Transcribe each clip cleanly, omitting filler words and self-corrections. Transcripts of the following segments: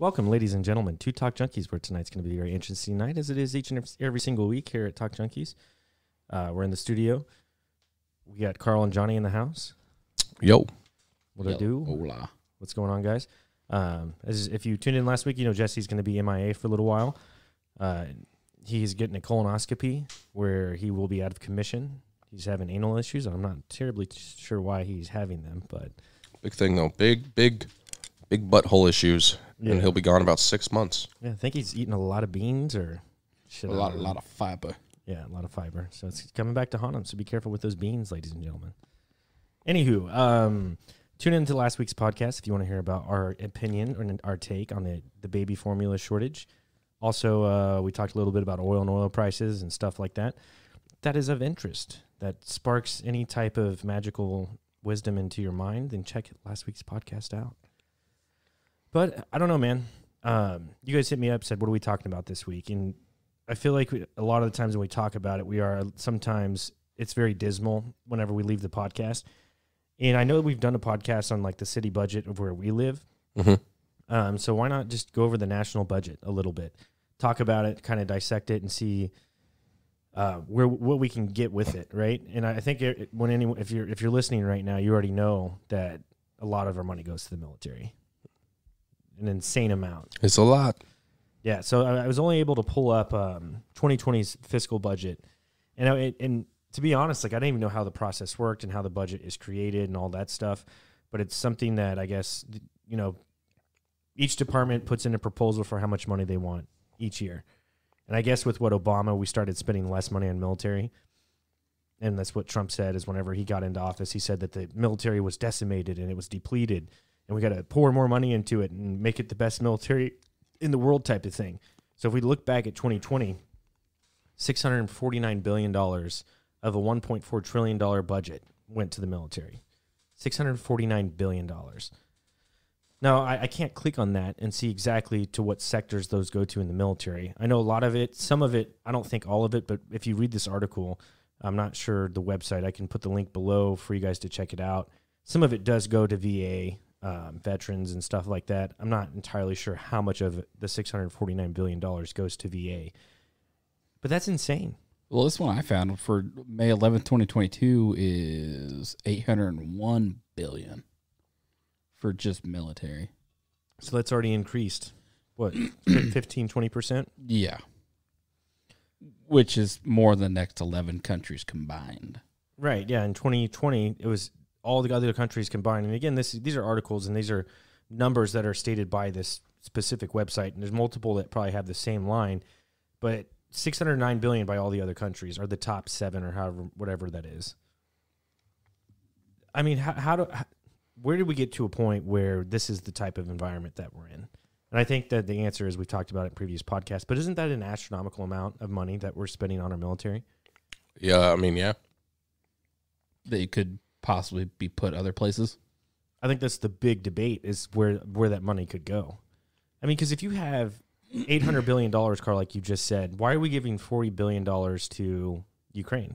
Welcome, ladies and gentlemen, to Talk Junkies, where tonight's going to be a very interesting night, as it is each and every single week here at Talk Junkies. We're in the studio. We got Carl and Johnny in the house. Yo. What do I do? Hola. What's going on, guys? If you tuned in last week, you know Jesse's going to be MIA for a little while. He's getting a colonoscopy where he will be out of commission. He's having anal issues. I'm not terribly sure why he's having them, but... Big thing, though. Big butthole issues. Yeah. And he'll be gone about 6 months. Yeah, I think he's eating a lot of beans or shit. A lot of fiber. Yeah, a lot of fiber. So it's coming back to haunt him. So be careful with those beans, ladies and gentlemen. Anywho, tune into last week's podcast if you want to hear about our opinion or our take on the baby formula shortage. Also, we talked a little bit about oil and oil prices and stuff like that. That is of interest. That sparks any type of magical wisdom into your mind, then check last week's podcast out. But I don't know, man. You guys hit me up, said, what are we talking about this week? And I feel like a lot of the times when we talk about it, we are sometimes, it's very dismal whenever we leave the podcast. And I know that we've done a podcast on like the city budget of where we live. Mm-hmm. So why not just go over the national budget a little bit, talk about it, kind of dissect it and see what we can get with it, right? And I think if you're listening right now, you already know that a lot of our money goes to the military. An insane amount. It's a lot. Yeah, so I was only able to pull up 2020's fiscal budget. And to be honest, like I didn't even know how the process worked and how the budget is created and all that stuff, but it's something that I guess, you know, each department puts in a proposal for how much money they want each year. And I guess with what Obama, we started spending less money on military. And that's what Trump said is whenever he got into office, he said that the military was decimated and it was depleted. And we got to pour more money into it and make it the best military in the world type of thing. So if we look back at 2020, $649 billion of a $1.4 trillion budget went to the military. $649 billion. Now, I can't click on that and see exactly to what sectors those go to in the military. I know a lot of it, some of it, I don't think all of it, but if you read this article, I'm not sure the website. I can put the link below for you guys to check it out. Some of it does go to VA veterans and stuff like that. I'm not entirely sure how much of the $649 billion goes to VA, but that's insane. Well, this one I found for May 11th, 2022 is $801 billion for just military. So that's already increased, what, 15, 20%? Yeah. Which is more than the next 11 countries combined. Right, yeah. In 2020, it was all the other countries combined. And again, these are articles and these are numbers that are stated by this specific website. And there's multiple that probably have the same line, but $609 billion by all the other countries are the top seven or however, whatever that is. I mean, where did we get to a point where this is the type of environment that we're in? And I think that the answer is we've talked about it in previous podcasts, but isn't that an astronomical amount of money that we're spending on our military? Yeah, I mean, yeah. They could possibly be put other places. I think that's the big debate is where that money could go. I mean, because if you have $800 billion, Carl, like you just said, why are we giving $40 billion to Ukraine?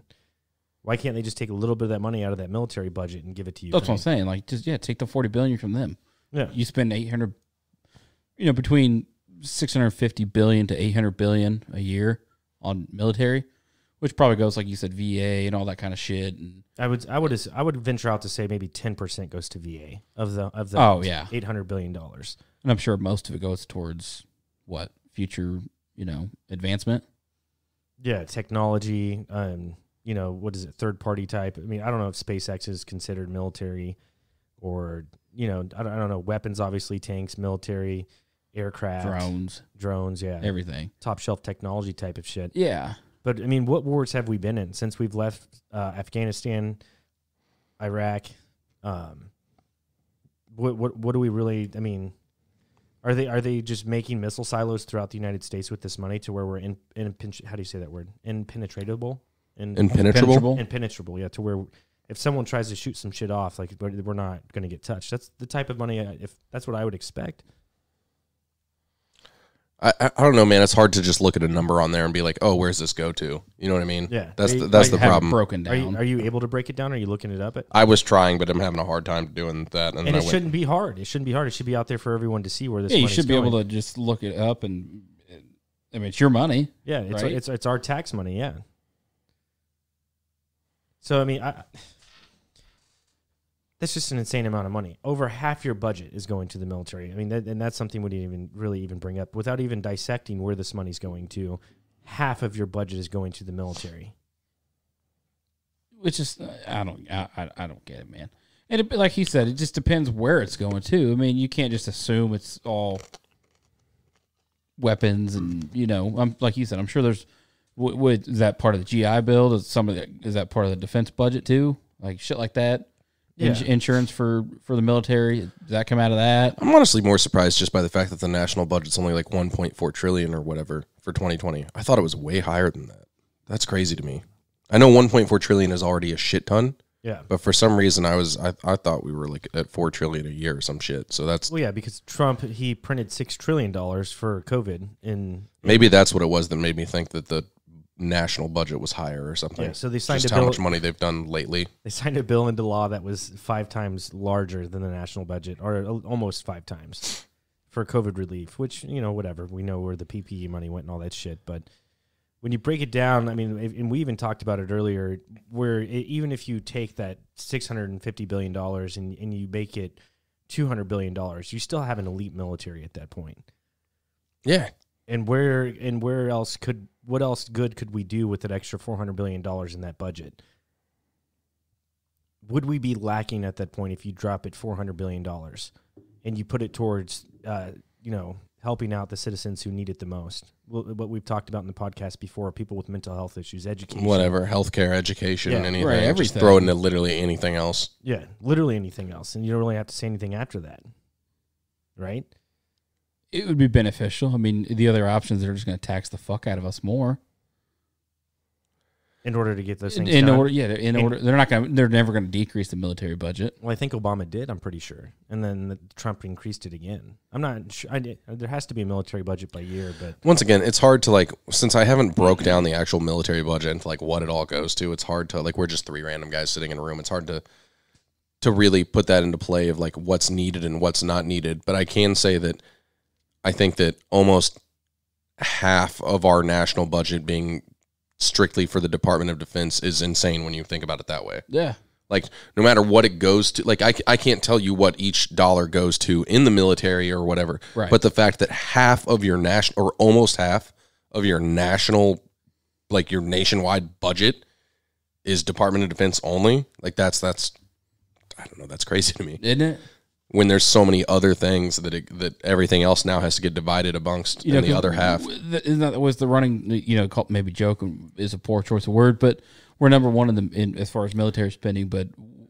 Why can't they just take a little bit of that money out of that military budget and give it to you? That's what I'm saying. Like, just, yeah, take the $40 billion from them. Yeah. You spend $800, you know, between $650 billion to $800 billion a year on military, which probably goes, like you said, VA and all that kind of shit. And I would venture out to say maybe 10% goes to VA of the $800 billion. And I'm sure most of it goes towards, what, future, you know, advancement? Yeah, technology, you know, what is it, third-party type? I mean, I don't know if SpaceX is considered military or, you know, I don't know, weapons, obviously, tanks, military, aircraft. Drones, yeah. Everything. Top-shelf technology type of shit. Yeah. But, I mean, what wars have we been in since we've left Afghanistan, Iraq? What do we really, I mean, are they just making missile silos throughout the United States with this money to where we're in how do you say that word? Impenetrable? Impenetrable, yeah, to where if someone tries to shoot some shit off, like, we're not going to get touched. That's the type of money, if that's what I would expect. I don't know, man. It's hard to just look at a number on there and be like, oh, where's this go to? You know what I mean? Yeah. That's the problem. Broken down. Are you able to break it down? Or are you looking it up? I was trying, but I'm having a hard time doing that. And it shouldn't be hard. It shouldn't be hard. It should be out there for everyone to see where this money's you should be able to just look it up. And I mean, it's your money. Yeah. It's our tax money. Yeah. So, I mean, that's just an insane amount of money. Over half your budget is going to the military. I mean, and that's something we didn't even really bring up without even dissecting where this money's going to. Half of your budget is going to the military, which is I don't get it, man. And it, like he said, it just depends where it's going to. I mean, you can't just assume it's all weapons and I'm like you said, I'm sure there's. Is that part of the GI Bill? Is that part of the defense budget too? Like shit like that. Yeah. Insurance for the military, does that come out of that? I'm honestly more surprised just by the fact that the national budget's only like 1.4 trillion or whatever for 2020. I thought it was way higher than that. That's crazy to me. I know 1.4 trillion is already a shit ton. Yeah. But for some reason I thought we were like at 4 trillion a year or some shit. So that's well, yeah, because Trump, he printed $6 trillion for COVID in maybe that's what it was that made me think that the national budget was higher or something. Yeah, so they signed just how much money they've done lately. They signed a bill into law that was 5 times larger than the national budget, or almost 5 times, for COVID relief, which, whatever. We know where the PPE money went and all that shit. But when you break it down, I mean, and we even talked about it earlier, where even if you take that $650 billion and you make it $200 billion, you still have an elite military at that point. Yeah. And where else could... What else good could we do with that extra $400 billion in that budget? Would we be lacking at that point if you drop it $400 billion and you put it towards, helping out the citizens who need it the most? What we've talked about in the podcast before, people with mental health issues, education. Whatever, healthcare, education, yeah, anything. Right, everything. Just throw into literally anything else. Yeah, literally anything else. And you don't really have to say anything after that, right? It would be beneficial. I mean, the other options, they're just going to tax the fuck out of us more. In order to get those things done. They're never going to decrease the military budget. Well, I think Obama did, I'm pretty sure. And then Trump increased it again. I'm not sure. There has to be a military budget by year, but once again, it's hard to since I haven't broke down the actual military budget into what it all goes to, it's hard to we're just 3 random guys sitting in a room. It's hard to really put that into play of what's needed and what's not needed. But I can say that I think that almost half of our national budget being strictly for the Department of Defense is insane when you think about it that way. Yeah. No matter what it goes to, I can't tell you what each dollar goes to in the military or whatever, right. But the fact that half of your national, or almost half of your national, your nationwide budget is Department of Defense only, that's, I don't know, that's crazy to me. Isn't it? When there's so many other things that everything else now has to get divided amongst the other half. That was the running, called maybe joke is a poor choice of word, but we're number one in as far as military spending. But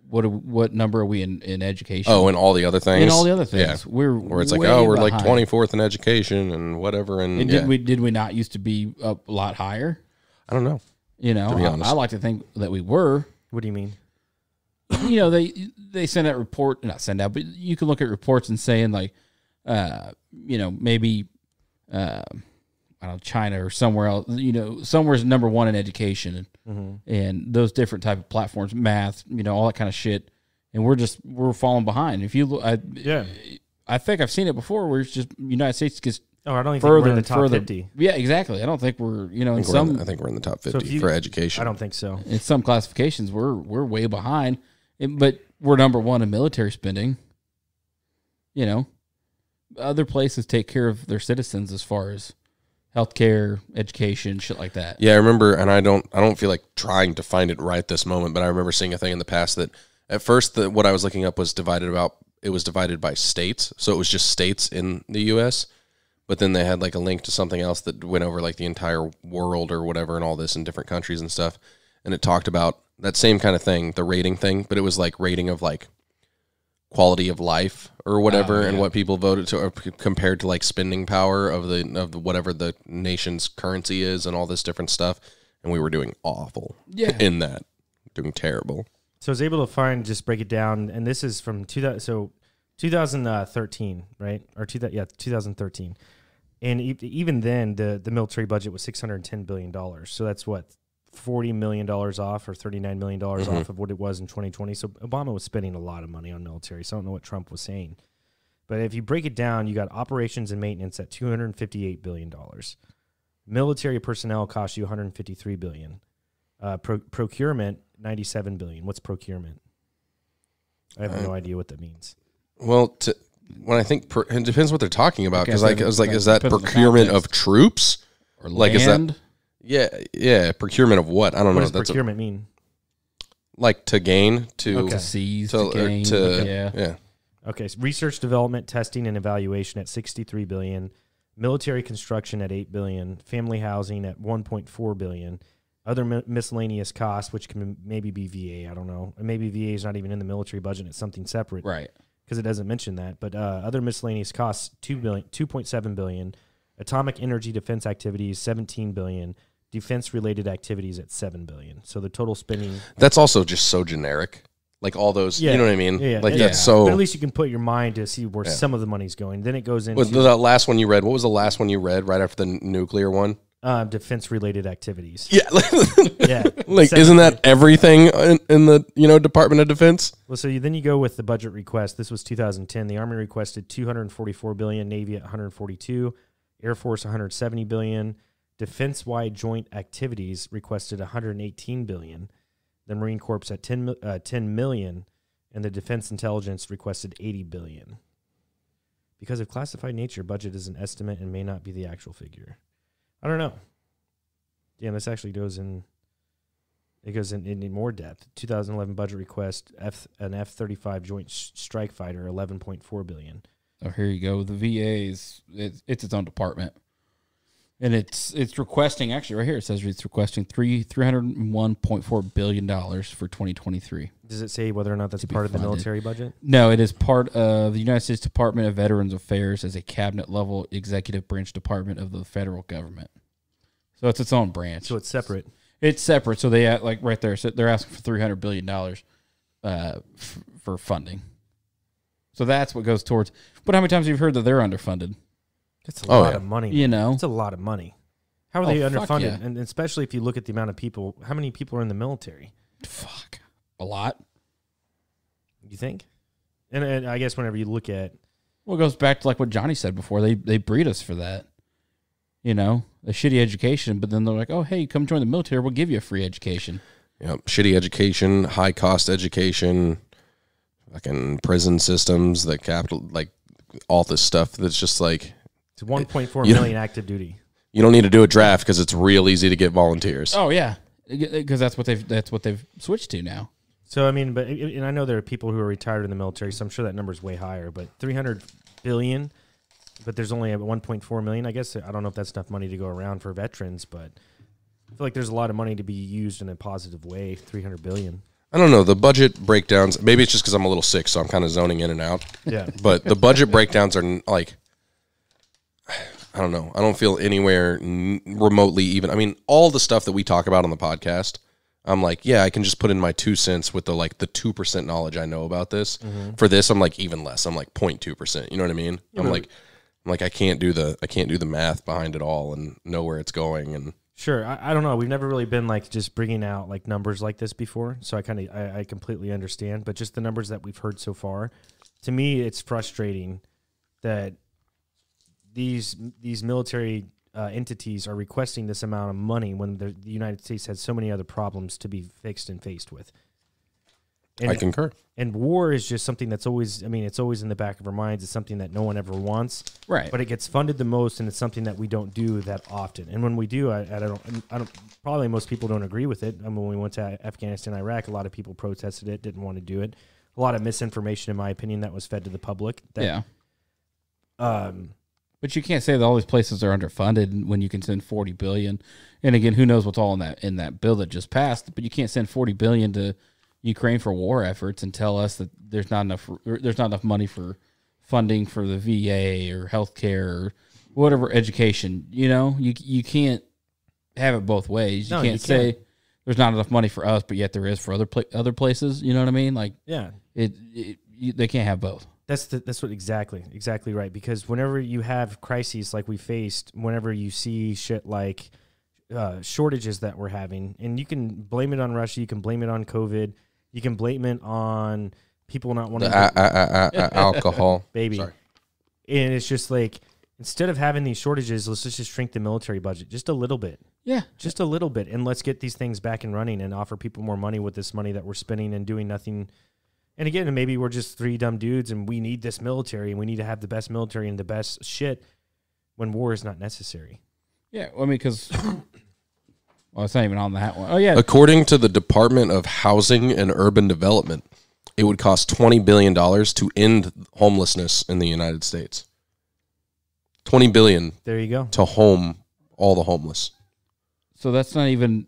what number are we in education? Oh, and all the other things. And all the other things. Yeah. We're where it's we're behind. 24th in education and whatever. And yeah. did we not used to be a lot higher? I don't know. To be honest. I like to think that we were. What do you mean? They send out but you can look at reports and saying I don't know, China or somewhere else, somewhere's number one in education and, mm-hmm. and those different type of platforms, math, all that kind of shit. And we're falling behind. If you look, I think I've seen it before where it's just United States gets I don't think we're in the top 50. Yeah, exactly. I don't think we're, I think we're in the top 50 for education. I don't think so. In some classifications, we're way behind. But we're number one in military spending. Other places take care of their citizens as far as healthcare, education, shit like that. Yeah, I remember, and I don't feel like trying to find it right this moment, but I remember seeing a thing in the past that at first what I was looking up was divided by states, so it was just states in the U.S. But then they had a link to something else that went over the entire world or whatever and all this in different countries and stuff, and it talked about that same kind of thing, the rating thing, but it was rating of quality of life or whatever, and what people voted to compared to spending power of the whatever the nation's currency is and all this different stuff, and we were doing awful in that, doing terrible. So I was able to break it down, and this is from 2013, right? Or 2013. And even then, the military budget was $610 billion. So that's what, $40 million off or $39 million off of what it was in 2020. So Obama was spending a lot of money on military. So I don't know what Trump was saying. But if you break it down, you got operations and maintenance at $258 billion. Military personnel cost you $153 billion. Procurement, $97 billion. What's procurement? I have no idea what that means. Well, when I think, it depends what they're talking about. Because I was like, is that procurement of troops? Or like, land? Is that? Yeah, yeah. Procurement of what? I don't know. What does procurement mean? Like to gain, to seize, to gain. Yeah. Okay, so research, development, testing, and evaluation at $63 billion. Military construction at $8 billion. Family housing at $1.4 billion. Other miscellaneous costs, which can maybe be VA. I don't know. Maybe VA is not even in the military budget. It's something separate. Right. Because it doesn't mention that. But other miscellaneous costs, $2.7 billion. Atomic energy defense activities, $17 billion. Defense-related activities at $7 billion. So the total spending... That's also just so generic. Like all those, you know what I mean? Yeah, like that's so. But at least you can put your mind to see where some of the money's going. Then it goes into the last one you read. What was the last one you read right after the nuclear one? Defense-related activities. Yeah, yeah. Like isn't that everything in the Department of Defense? Well, so then you go with the budget request. This was 2010. The Army requested $244 billion, Navy at 142, Air Force 170 billion, defense-wide joint activities requested 118 billion. The Marine Corps at 10 million, and the Defense Intelligence requested 80 billion. Because of classified nature, budget is an estimate and may not be the actual figure. I don't know. Damn, this actually goes in. It goes in more depth. 2011 budget request: an F-35 Joint Strike Fighter, 11.4 billion. Oh, here you go. The VA is its own department. And it's requesting, actually right here it says it's requesting $301.4 billion for 2023. Does it say whether or not that's part of the military budget? No, it is part of the United States Department of Veterans Affairs as a cabinet-level executive branch department of the federal government. So it's its own branch. So it's separate. It's separate. So they, like right there, so they're asking for $300 billion for funding. So that's what goes towards. But how many times have you heard that they're underfunded? That's a lot of money. You know, it's a lot of money. How are they underfunded? Yeah. And especially if you look at the amount of people, how many people are in the military? Fuck, a lot. You think? And I guess whenever you look at, well, it goes back to like what Johnny said before. They breed us for that. You know, a shitty education, but then they're like, oh hey, come join the military. We'll give you a free education. Yep, shitty education, high cost education, fucking prison systems, the capital, like all this stuff. That's just like. It's 1.4 million active duty. You don't need to do a draft because it's real easy to get volunteers. Oh yeah, because that's what they've switched to now. So I mean, but and I know there are people who are retired in the military, so I'm sure that number is way higher. But 300 billion, but there's only 1.4 million. I guess I don't know if that's enough money to go around for veterans, but I feel like there's a lot of money to be used in a positive way. 300 billion. I don't know. The budget breakdowns. Maybe it's just because I'm a little sick, so I'm kind of zoning in and out. Yeah. But the budget breakdowns are like. I don't know. I don't feel anywhere remotely even. I mean, all the stuff that we talk about on the podcast, I'm like, yeah, I can just put in my 2 cents with the 2% knowledge I know about this. Mm-hmm. For this, I'm like even less. I'm like 0.2%. You know what I mean? Mm-hmm. I'm like, I can't do the math behind it all and know where it's going. And sure, I don't know. We've never really been like just bringing out like numbers like this before, so I completely understand. But just the numbers that we've heard so far, to me, it's frustrating that. These military entities are requesting this amount of money when the United States has so many other problems to be fixed and faced with. And, I concur. And war is just something that's always, I mean, it's always in the back of our minds. It's something that no one ever wants. Right. But it gets funded the most, and it's something that we don't do that often. And when we do, I don't. Probably most people don't agree with it. I mean, when we went to Afghanistan, Iraq, a lot of people protested it, didn't want to do it. A lot of misinformation, in my opinion, that was fed to the public. That, yeah. But you can't say that all these places are underfunded when you can send $40 billion. And again, who knows what's all in that bill that just passed? But you can't send $40 billion to Ukraine for war efforts and tell us that there's not enough money for funding for the VA or healthcare or whatever education. You know, you can't have it both ways. You can't say there's not enough money for us, but yet there is for other places. You know what I mean? Like, yeah, they can't have both. That's exactly right. Because whenever you have crises like we faced, whenever you see shit like shortages that we're having, and you can blame it on Russia, you can blame it on COVID, you can blame it on people not wanting alcohol, baby. Sorry. And it's just like, instead of having these shortages, let's just shrink the military budget just a little bit. Yeah, just a little bit, and let's get these things back and running and offer people more money with this money that we're spending and doing nothing. And again, maybe we're just three dumb dudes and we need this military and we need to have the best military and the best shit when war is not necessary. Yeah, well, I mean, because... well, it's not even on that one. Oh, yeah. According to the Department of Housing and Urban Development, it would cost $20 billion to end homelessness in the United States. $20 billion. There you go. To home all the homeless. So that's not even...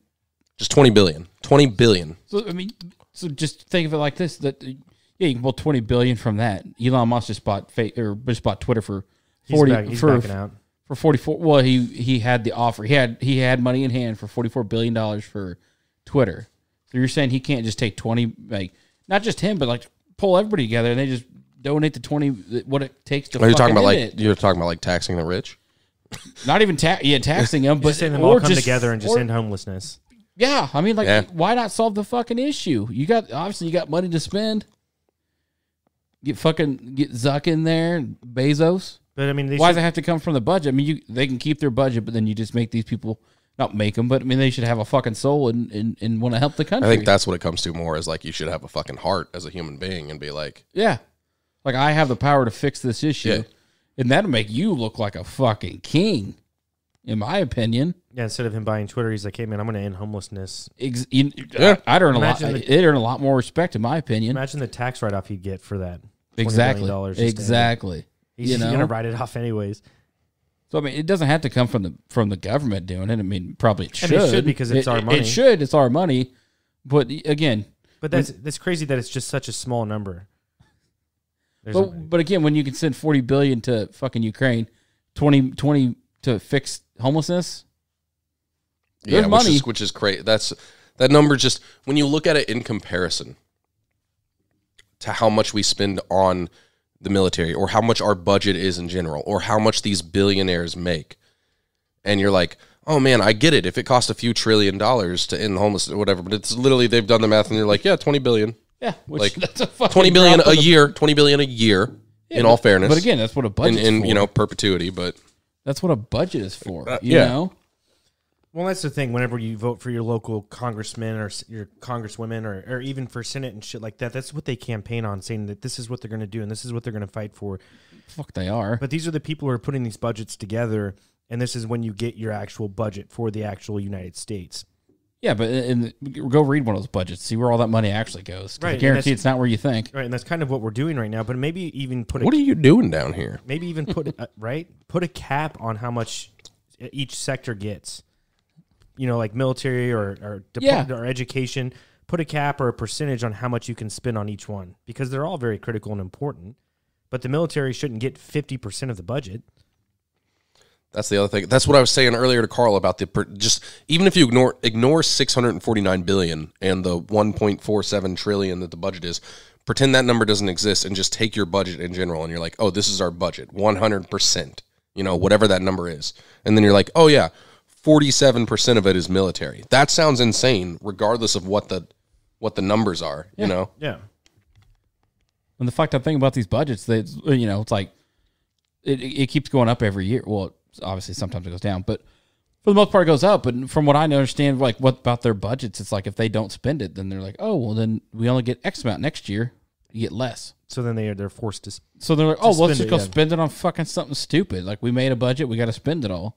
Just $20 billion. $20 billion. So, I mean... So just think of it like this: that yeah, you can pull $20 billion from that. Elon Musk just bought Twitter for forty-four. Well, he had the offer. He had money in hand for $44 billion for Twitter. So you're saying he can't just take 20, like not just him, but like pull everybody together and they just donate the 20 what it takes to. Are you talking about like you're talking about like taxing the rich? Not even taxing them, but just saying them all come together and just end homelessness. Yeah, I mean, like, why not solve the fucking issue? You got, obviously, you got money to spend. Get Zuck in there, Bezos. But I mean, why does it have to come from the budget? I mean, they can keep their budget, but then you just make these people, not make them, but I mean, they should have a fucking soul and want to help the country. I think that's what it comes to more is like you should have a fucking heart as a human being and be like, yeah, like I have the power to fix this issue, yeah. And that'll make you look like a fucking king. In my opinion. Yeah, instead of him buying Twitter, he's like, hey, man, I'm going to end homelessness. I'd earn a lot. It'd earn a lot more respect, in my opinion. Imagine the tax write-off he'd get for that. Exactly. Exactly. He's going to write it off anyways. So, I mean, it doesn't have to come from the government doing it. I mean, probably it should. And it should because it's our money. It should. It's our money. But, again. But that's crazy that it's just such a small number. But, again, when you can send $40 billion to fucking Ukraine, 20 to fix homelessness, there's yeah, money, which is crazy. That number just when you look at it in comparison to how much we spend on the military, or how much our budget is in general, or how much these billionaires make, and you're like, oh man, I get it. If it costs a few trillion dollars to end homelessness or whatever, but it's literally they've done the math and they're like, yeah, $20 billion. Yeah, which like that's a fucking $20 billion a year. $20 billion a year. Yeah, in all fairness, but again, that's what a budget is for. You know, perpetuity, but. That's what a budget is for, you know? Well, that's the thing. Whenever you vote for your local congressmen or your congresswomen or even for Senate and shit like that, that's what they campaign on, saying that this is what they're going to do and this is what they're going to fight for. Fuck, they are. But these are the people who are putting these budgets together, and this is when you get your actual budget for the actual United States. Yeah, but go read one of those budgets, see where all that money actually goes. Right, I guarantee it's not where you think. Right, and that's kind of what we're doing right now. But maybe even put. What are you doing down here? Maybe even put put a cap on how much each sector gets. You know, like military or education. Put a cap or a percentage on how much you can spend on each one, because they're all very critical and important. But the military shouldn't get 50% of the budget. That's the other thing. That's what I was saying earlier to Carl about even if you ignore $649 billion and the $1.47 trillion that the budget is, pretend that number doesn't exist and just take your budget in general and you're like, oh, this is our budget, 100%, you know, whatever that number is. And then you're like, oh, yeah, 47% of it is military. That sounds insane regardless of what the numbers are, yeah. You know? Yeah. And the fucked up thing about these budgets, you know, it's like it keeps going up every year. Well, obviously, sometimes it goes down, but for the most part, it goes up. And from what I understand, like what about their budgets? It's like if they don't spend it, then they're like, oh, well, then we only get X amount next year. You get less. So then they're forced to. So they're like, oh, well, let's just go spend it on fucking something stupid. Like we made a budget, we got to spend it all.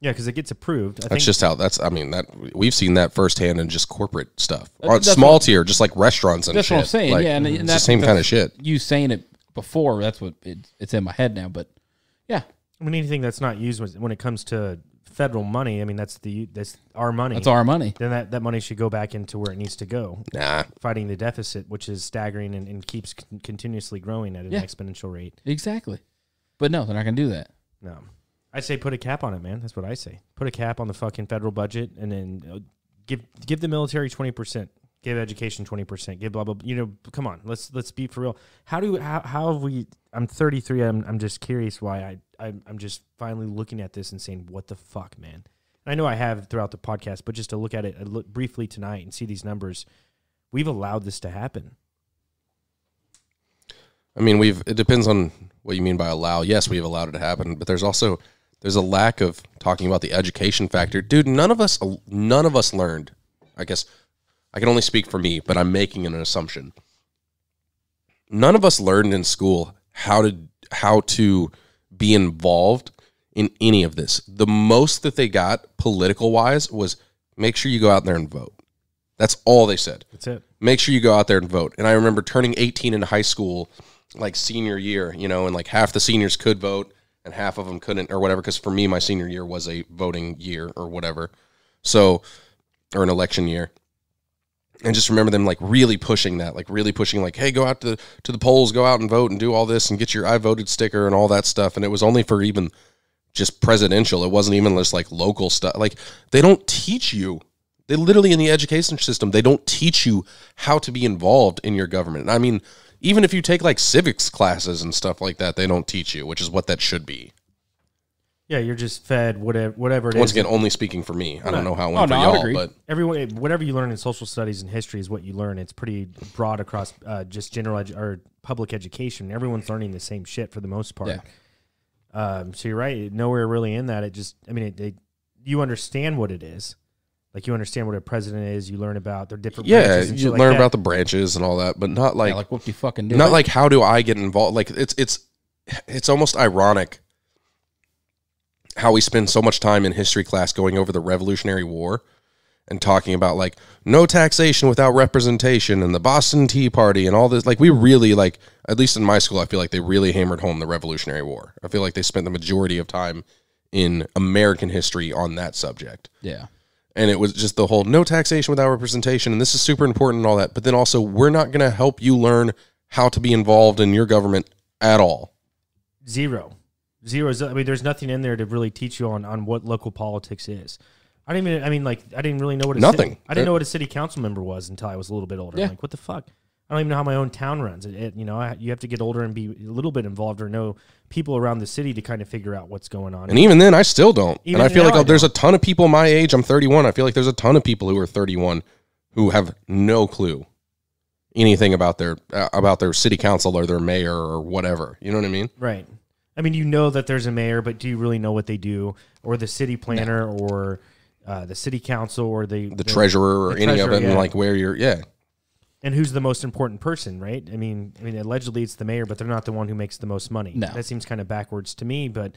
Yeah, because it gets approved. That's just how that's. I mean, that we've seen that firsthand in just corporate stuff, or small tier, just like restaurants and shit. That's what I'm saying. Like, yeah, and that's the same kind of shit. You saying it before? That's what it's in my head now. But yeah. I mean, anything that's not used when it comes to federal money, I mean, that's our money. That's our money. Then that money should go back into where it needs to go. Nah. Fighting the deficit, which is staggering and keeps continuously growing at an exponential rate. Exactly. But no, they're not going to do that. No. I say put a cap on it, man. That's what I say. Put a cap on the fucking federal budget and then give the military 20%. give education 20%, give blah, blah, blah. You know, come on, let's be for real. How do, how have we, I'm 33. I'm just curious why I'm just finally looking at this and saying, what the fuck, man? And I know I have throughout the podcast, but just to look at it briefly tonight and see these numbers, we've allowed this to happen. I mean, it depends on what you mean by allow. Yes, we've allowed it to happen, but there's a lack of talking about the education factor. Dude, none of us learned. I guess I can only speak for me, but I'm making an assumption. None of us learned in school how to be involved in any of this. The most that they got political-wise was make sure you go out there and vote. That's all they said. That's it. Make sure you go out there and vote. And I remember turning 18 in high school, like senior year, you know, and like half the seniors could vote and half of them couldn't or whatever, because for me, my senior year was a voting year or whatever. So, or an election year. And just remember them like really pushing that, like really pushing like, hey, go out to the polls, go out and vote and do all this and get your I voted sticker and all that stuff. And it was only for even just presidential. It wasn't even just like local stuff. Like they don't teach you. They literally, in the education system, they don't teach you how to be involved in your government. And I mean, even if you take like civics classes and stuff like that, they don't teach you, which is what that should be. Yeah, you're just fed whatever it is. Once again, only speaking for me. I don't know how it went for y'all, but everyone, whatever you learn in social studies and history is what you learn. It's pretty broad across just general or public education. Everyone's learning the same shit for the most part. Yeah. So you're right. Nowhere really in that. It just, I mean, you understand what it is. Like you understand what a president is, you learn about their different branches. Yeah, you learn about the branches and all that, but not like what do you fucking do? Not like how do I get involved? Like it's almost ironic how we spend so much time in history class going over the Revolutionary War and talking about like no taxation without representation and the Boston Tea Party and all this. Like we really like, at least in my school, I feel like they really hammered home the Revolutionary War. I feel like they spent the majority of time in American history on that subject. Yeah. And it was just the whole no taxation without representation, and this is super important and all that. But then also, we're not going to help you learn how to be involved in your government at all. Zero. I mean, there's nothing in there to really teach you on what local politics is. I didn't really know what a I didn't know what a city council member was until I was a little bit older. Yeah. I'm like, what the fuck? I don't even know how my own town runs. You know, you have to get older and be a little bit involved or know people around the city to kind of figure out what's going on. And even then, I still don't. And I feel like there's a ton of people my age. I'm 31. I feel like there's a ton of people who are 31 who have no clue anything about their city council or their mayor or whatever. You know what I mean? Right. I mean, you know that there's a mayor, but do you really know what they do? Or the city planner or the city council or the treasurer or the any of it. Yeah. And like where you're, yeah. And who's the most important person, right? I mean, allegedly it's the mayor, but they're not the one who makes the most money. No. That seems kind of backwards to me, but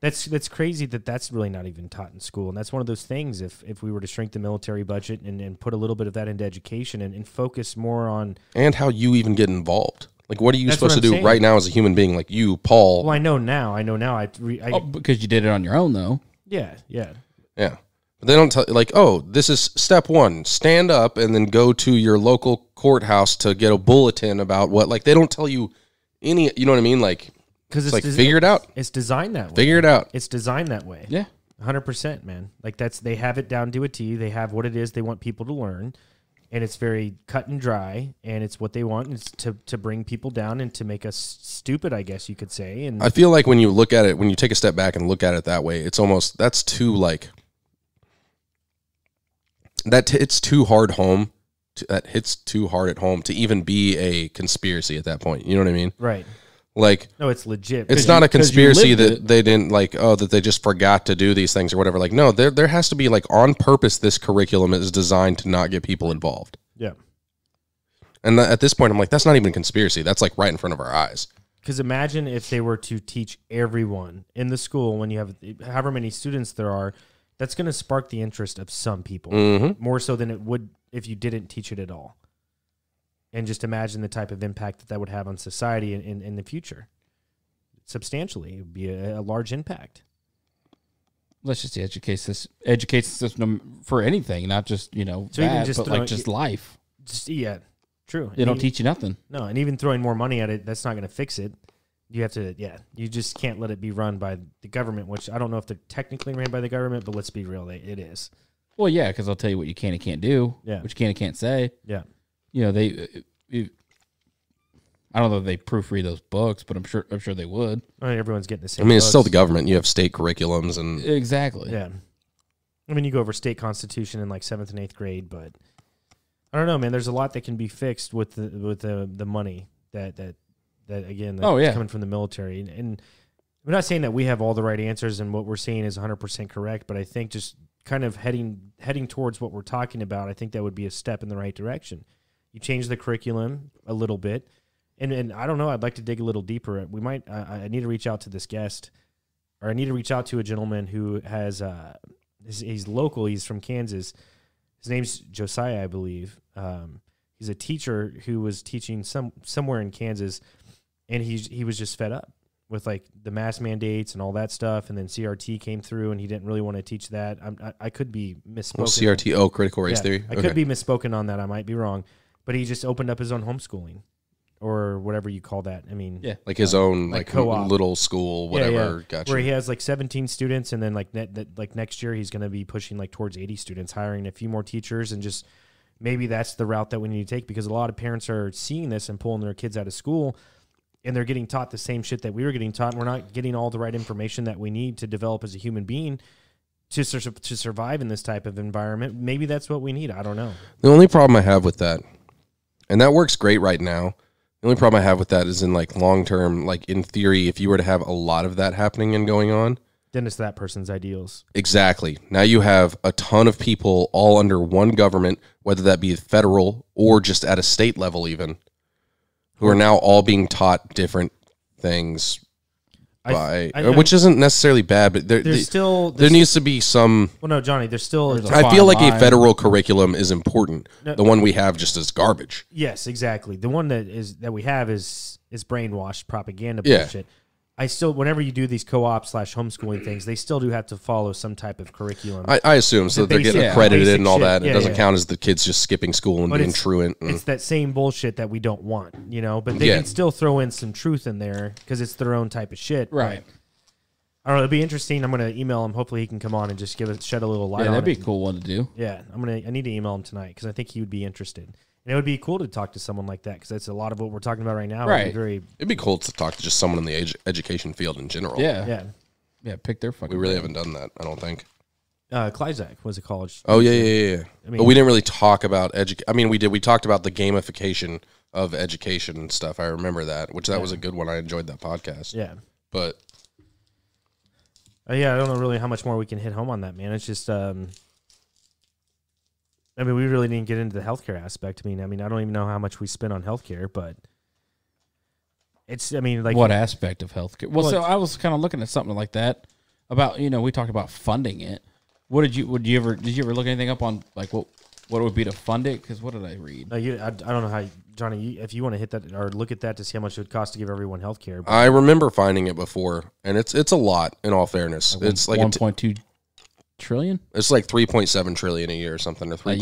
that's crazy that that's really not even taught in school. And that's one of those things, if we were to shrink the military budget and put a little bit of that into education and focus more on... And how you even get involved. Like, what are you supposed to do right now as a human being? Like you, Paul... Well, I know now. Because you did it on your own, though. Yeah. They don't tell you, like, oh, this is step one, stand up and then go to your local courthouse to get a bulletin about what, like, they don't tell you any, you know what I mean? Like, because it's like, figure it out. It's designed that way. Figure it out. It's designed that way. Yeah. 100%, man. Like, they have it down to a T. They have what it is they want people to learn, and it's very cut and dry, and it's what they want. It's to bring people down and to make us stupid, I guess you could say. And I feel like when you look at it, when you take a step back and look at it that way, it's almost, that's too, like... That hits too hard at home to even be a conspiracy at that point. You know what I mean? Right. Like, no, it's legit. It's not a conspiracy that they didn't like, oh, that they just forgot to do these things or whatever. Like, no, there has to be like on purpose. This curriculum is designed to not get people involved. Yeah. And at this point, I'm like, that's not even a conspiracy. That's like right in front of our eyes. Because imagine if they were to teach everyone in the school when you have however many students there are. That's going to spark the interest of some people more so than it would if you didn't teach it at all. And just imagine the type of impact that would have on society in the future. Substantially, it would be a large impact. Let's just educate the system for anything, not just, you know, so that, just but like just life. Just, yeah, true. They don't teach you nothing. No, and even throwing more money at it, that's not going to fix it. You have to, yeah, you just can't let it be run by the government, which I don't know if they're technically ran by the government, but let's be real, it is. Well, yeah, because I'll tell you what you can and can't do. Yeah. What you can and can't say. Yeah. You know, I don't know if they proofread those books, but I'm sure they would. I mean, everyone's getting the same. I mean, it's still the government. You have state curriculums and exactly. Yeah. I mean, you go over state constitution in like 7th and 8th grade, but I don't know, man. There's a lot that can be fixed with the money that again, that's coming from the military. And I'm not saying that we have all the right answers and what we're saying is 100% correct, but I think just kind of heading towards what we're talking about, I think that would be a step in the right direction. You change the curriculum a little bit, and I don't know. I'd like to dig a little deeper. We might. I need to reach out to this guest, or I need to reach out to a gentleman who has. He's local. He's from Kansas. His name's Josiah, I believe. He's a teacher who was teaching somewhere in Kansas, and he was just fed up with like the mask mandates and all that stuff, and then CRT came through, and he didn't really want to teach that. I could be misspoken. Well, CRT, oh, critical race theory. I could be misspoken on that. I might be wrong, but he just opened up his own homeschooling or whatever you call that. I mean, yeah, like his own like co-op. Little school, whatever. Yeah, yeah. Gotcha. Where he has like 17 students, and then like next year he's going to be pushing like towards 80 students, hiring a few more teachers, and just maybe that's the route that we need to take, because a lot of parents are seeing this and pulling their kids out of school. And they're getting taught the same shit that we were getting taught. And we're not getting all the right information that we need to develop as a human being to survive in this type of environment. Maybe that's what we need. I don't know. The only problem I have with that, and that works great right now. The only problem I have with that is in like long term, like in theory, if you were to have a lot of that happening and going on. Then it's that person's ideals. Exactly. Now you have a ton of people all under one government, whether that be federal or just at a state level even. Who are now all being taught different things, which isn't necessarily bad, but there still needs to be some. Well, no, Johnny, there's still. I feel like a federal curriculum is important. No, the one we have just is garbage. Yes, exactly. The one that we have is brainwashed propaganda bullshit. I still, whenever you do these co-op / homeschooling things, they still do have to follow some type of curriculum. I assume so. They're getting accredited and all that. Yeah, it doesn't count as the kids just skipping school and being truant. It's that same bullshit that we don't want, you know. But they can still throw in some truth in there because it's their own type of shit, right? But, I don't know. It'll be interesting. I'm going to email him. Hopefully, he can come on and just shed a little light. Yeah, that'd be a cool one to do. Yeah, I need to email him tonight because I think he would be interested. And it would be cool to talk to someone like that because that's a lot of what we're talking about right now. Right. It'd be cool to talk to just someone in the education field in general. Yeah. Yeah. Yeah. Pick their fucking. We really haven't done that, I don't think. Kleizak was a college. Oh, yeah, yeah, yeah. I mean, but we didn't really talk about education. I mean, we did. We talked about the gamification of education and stuff. I remember that, which was a good one. I enjoyed that podcast. Yeah. But. Yeah, I don't know really how much more we can hit home on that, man. It's just. I mean, we really didn't get into the healthcare aspect. I mean, I don't even know how much we spend on healthcare, but it's, I mean, like what aspect of healthcare? Well, so I was kind of looking at something like that about, you know, we talked about funding it. What did you ever look anything up on like what it would be to fund it? Because what did I read? I don't know how, Johnny, if you want to hit that or look at that to see how much it would cost to give everyone healthcare. I remember finding it before, and it's a lot. In all fairness, it's like 1.2. Trillion? It's like 3.7 trillion a year or something, or 3.2 trillion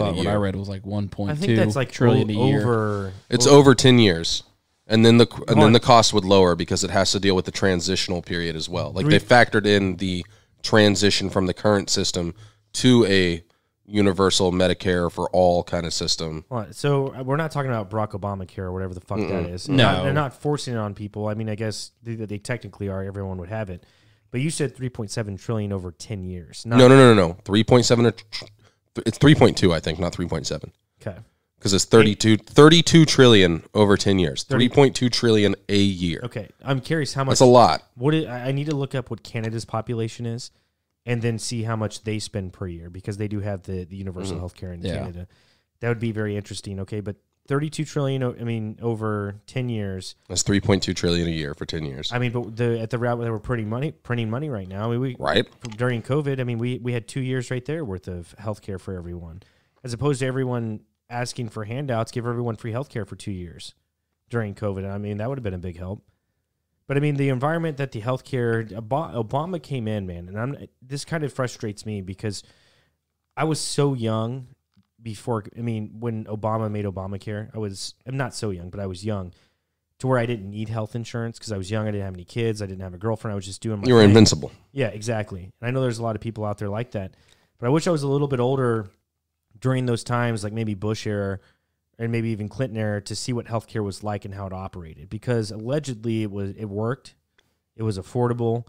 a year. What I read was like 1.2. I think that's like trillion a year. It's over 10 years, and then the cost would lower because it has to deal with the transitional period as well. Like they factored in the transition from the current system to a universal Medicare for all kind of system. All right, so we're not talking about Barack Obamacare or whatever the fuck that is. No, they're not forcing it on people. I mean, I guess they technically are. Everyone would have it. But you said 3.7 trillion over 10 years. No. 3.7 it's 3.2 I think, not 3.7. Okay. Cuz it's 32 trillion over 10 years. 3.2 trillion a year. Okay. I'm curious how much. That's a lot. I need to look up what Canada's population is and then see how much they spend per year because they do have the universal health care in Canada. That would be very interesting, okay? But 32 trillion, I mean, over 10 years. That's 3.2 trillion a year for 10 years. I mean, but at the route where they were printing money right now, I mean, during COVID, I mean, we had 2 years right there worth of healthcare for everyone. As opposed to everyone asking for handouts, give everyone free healthcare for 2 years during COVID. I mean, that would have been a big help. But I mean, the environment that the healthcare, Obama came in, man, and this kind of frustrates me because I was so young. Before, I mean, when Obama made Obamacare, I'm not so young, but I was young to where I didn't need health insurance because I was young. I didn't have any kids. I didn't have a girlfriend. I was just doing my thing. You were invincible. Yeah, exactly. And I know there's a lot of people out there like that. But I wish I was a little bit older during those times, like maybe Bush era and maybe even Clinton era, to see what healthcare was like and how it operated. Because allegedly it worked. It was affordable.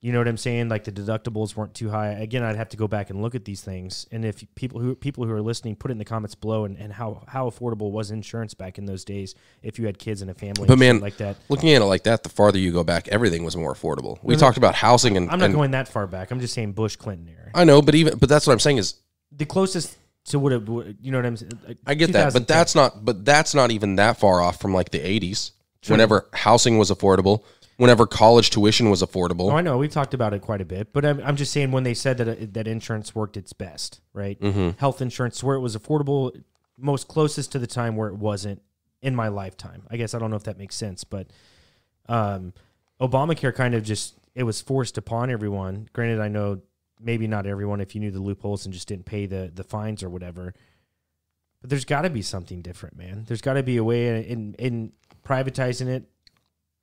You know what I'm saying? Like the deductibles weren't too high. Again, I'd have to go back and look at these things. And if people who are listening, put it in the comments below and how affordable was insurance back in those days if you had kids and a family. But man, like that, looking at it like that, the farther you go back, everything was more affordable. We talked about housing, and I'm not going that far back. I'm just saying Bush Clinton era. I know, but that's what I'm saying is the closest to what you know what I'm saying. I get that, but that's not even that far off from like the 80s, whenever housing was affordable. Whenever college tuition was affordable. Oh, I know. We've talked about it quite a bit. But I'm just saying when they said that insurance worked its best, right? Mm-hmm. Health insurance, where it was affordable, most closest to the time where it wasn't in my lifetime. I guess I don't know if that makes sense. But Obamacare kind of just, it was forced upon everyone. Granted, I know maybe not everyone if you knew the loopholes and just didn't pay the fines or whatever. But there's got to be something different, man. There's got to be a way in privatizing it.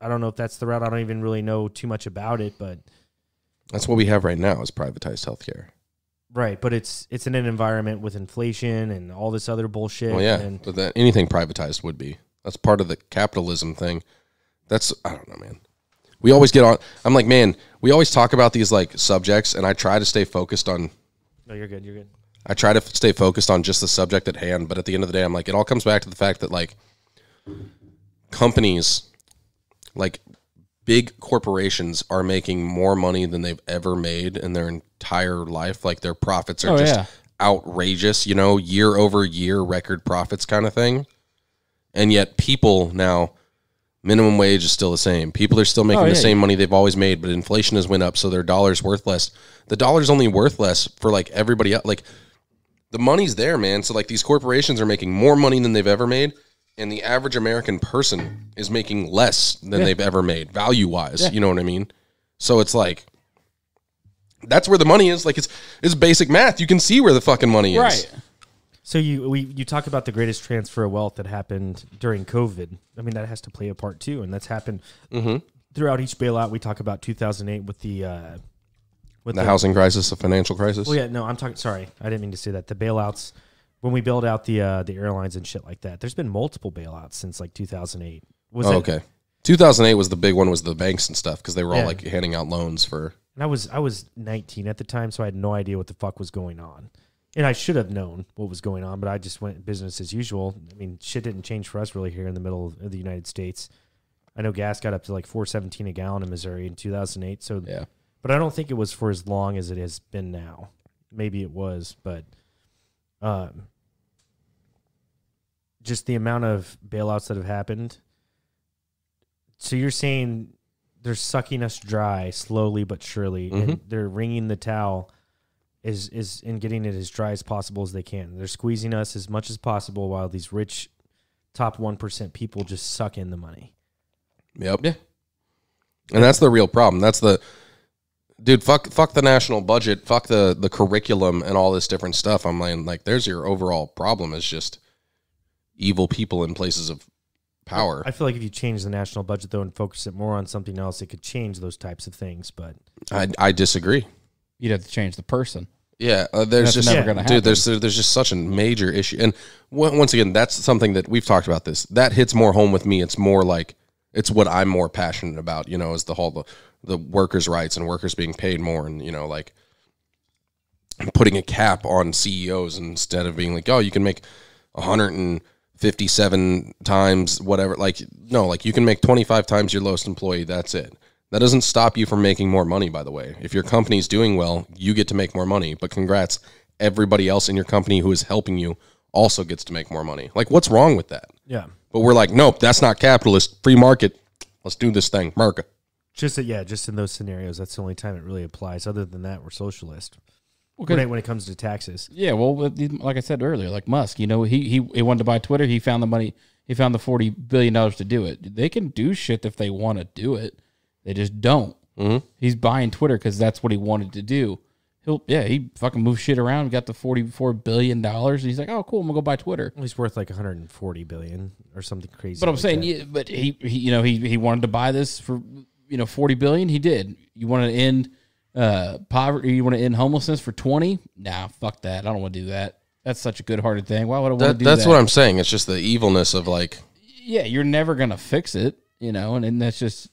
I don't know if that's the route. I don't even really know too much about it, but that's what we have right now is privatized healthcare. Right, but it's in an environment with inflation and all this other bullshit. Well, yeah, and but anything privatized would be. That's part of the capitalism thing. That's, I don't know, man. We always get on. I'm like, man, we always talk about these like subjects, and I try to stay focused on. No, you're good. You're good. I try to stay focused on just the subject at hand, but at the end of the day, I'm like, it all comes back to the fact that like companies. Like, big corporations are making more money than they've ever made in their entire life. Like, their profits are outrageous, you know, year over year record profits kind of thing. And yet people now, minimum wage is still the same. People are still making the same money they've always made, but inflation has went up, so their dollar's worth less. The dollar's only worth less for, like, everybody else. Like, the money's there, man. So, like, these corporations are making more money than they've ever made. And the average American person is making less than they've ever made, value-wise. Yeah. You know what I mean? So it's like, that's where the money is. Like, it's basic math. You can see where the fucking money is. Right. So you talk about the greatest transfer of wealth that happened during COVID. I mean, that has to play a part, too. And that's happened throughout each bailout. We talk about 2008 with the... With the housing crisis, the financial crisis? Well, yeah, no, I'm talking... Sorry, I didn't mean to say that. The bailouts... When we bailed out the airlines and shit like that, there's been multiple bailouts since like 2008. Was okay. 2008 was the big one. Was the banks and stuff because they were all like handing out loans for. And I was 19 at the time, so I had no idea what the fuck was going on, and I should have known what was going on, but I just went business as usual. I mean, shit didn't change for us really here in the middle of the United States. I know gas got up to like $4.17 a gallon in Missouri in 2008. So yeah, but I don't think it was for as long as it has been now. Maybe it was, but. Just the amount of bailouts that have happened. So you're saying they're sucking us dry slowly but surely, and they're wringing the towel and getting it as dry as possible as they can. They're squeezing us as much as possible while these rich top 1% people just suck in the money. Yep. Yeah. And that's the real problem. That's the... Dude, fuck the national budget, fuck the curriculum and all this different stuff. I'm like, there's your overall problem is just evil people in places of power. I feel like if you change the national budget, though, and focus it more on something else, it could change those types of things, but... I disagree. You'd have to change the person. Yeah, there's just such a major issue. And once again, that's something that we've talked about this. That hits more home with me. It's more like... It's what I'm more passionate about, you know, is the whole, the workers' rights and workers being paid more and, you know, like putting a cap on CEOs instead of being like, oh, you can make 157 times whatever. Like, no, like you can make 25 times your lowest employee. That's it. That doesn't stop you from making more money, by the way. If your company's doing well, you get to make more money. But congrats, everybody else in your company who is helping you also gets to make more money. Like, what's wrong with that? Yeah. But we're like, nope, that's not capitalist. Free market. Let's do this thing. America. Just in those scenarios, that's the only time it really applies. Other than that, we're socialist. Okay. When it comes to taxes. Yeah, well, like I said earlier, like Musk, you know, he wanted to buy Twitter. He found the money. He found the $40 billion to do it. They can do shit if they want to do it. They just don't. Mm-hmm. He's buying Twitter because that's what he wanted to do. He fucking moved shit around. Got the $44 billion. And he's like, oh, cool, I'm going to go buy Twitter. Well, he's worth like $140 billion or something crazy. But I'm saying, yeah, but he wanted to buy this for, you know, $40 billion. He did. You wanted to end Poverty, you want to end homelessness for 20? Nah, fuck that. I don't want to do that. That's such a good-hearted thing. Why would I want to do that? That's what I'm saying. It's just the evilness of, like... Yeah, you're never going to fix it, you know, and that's just...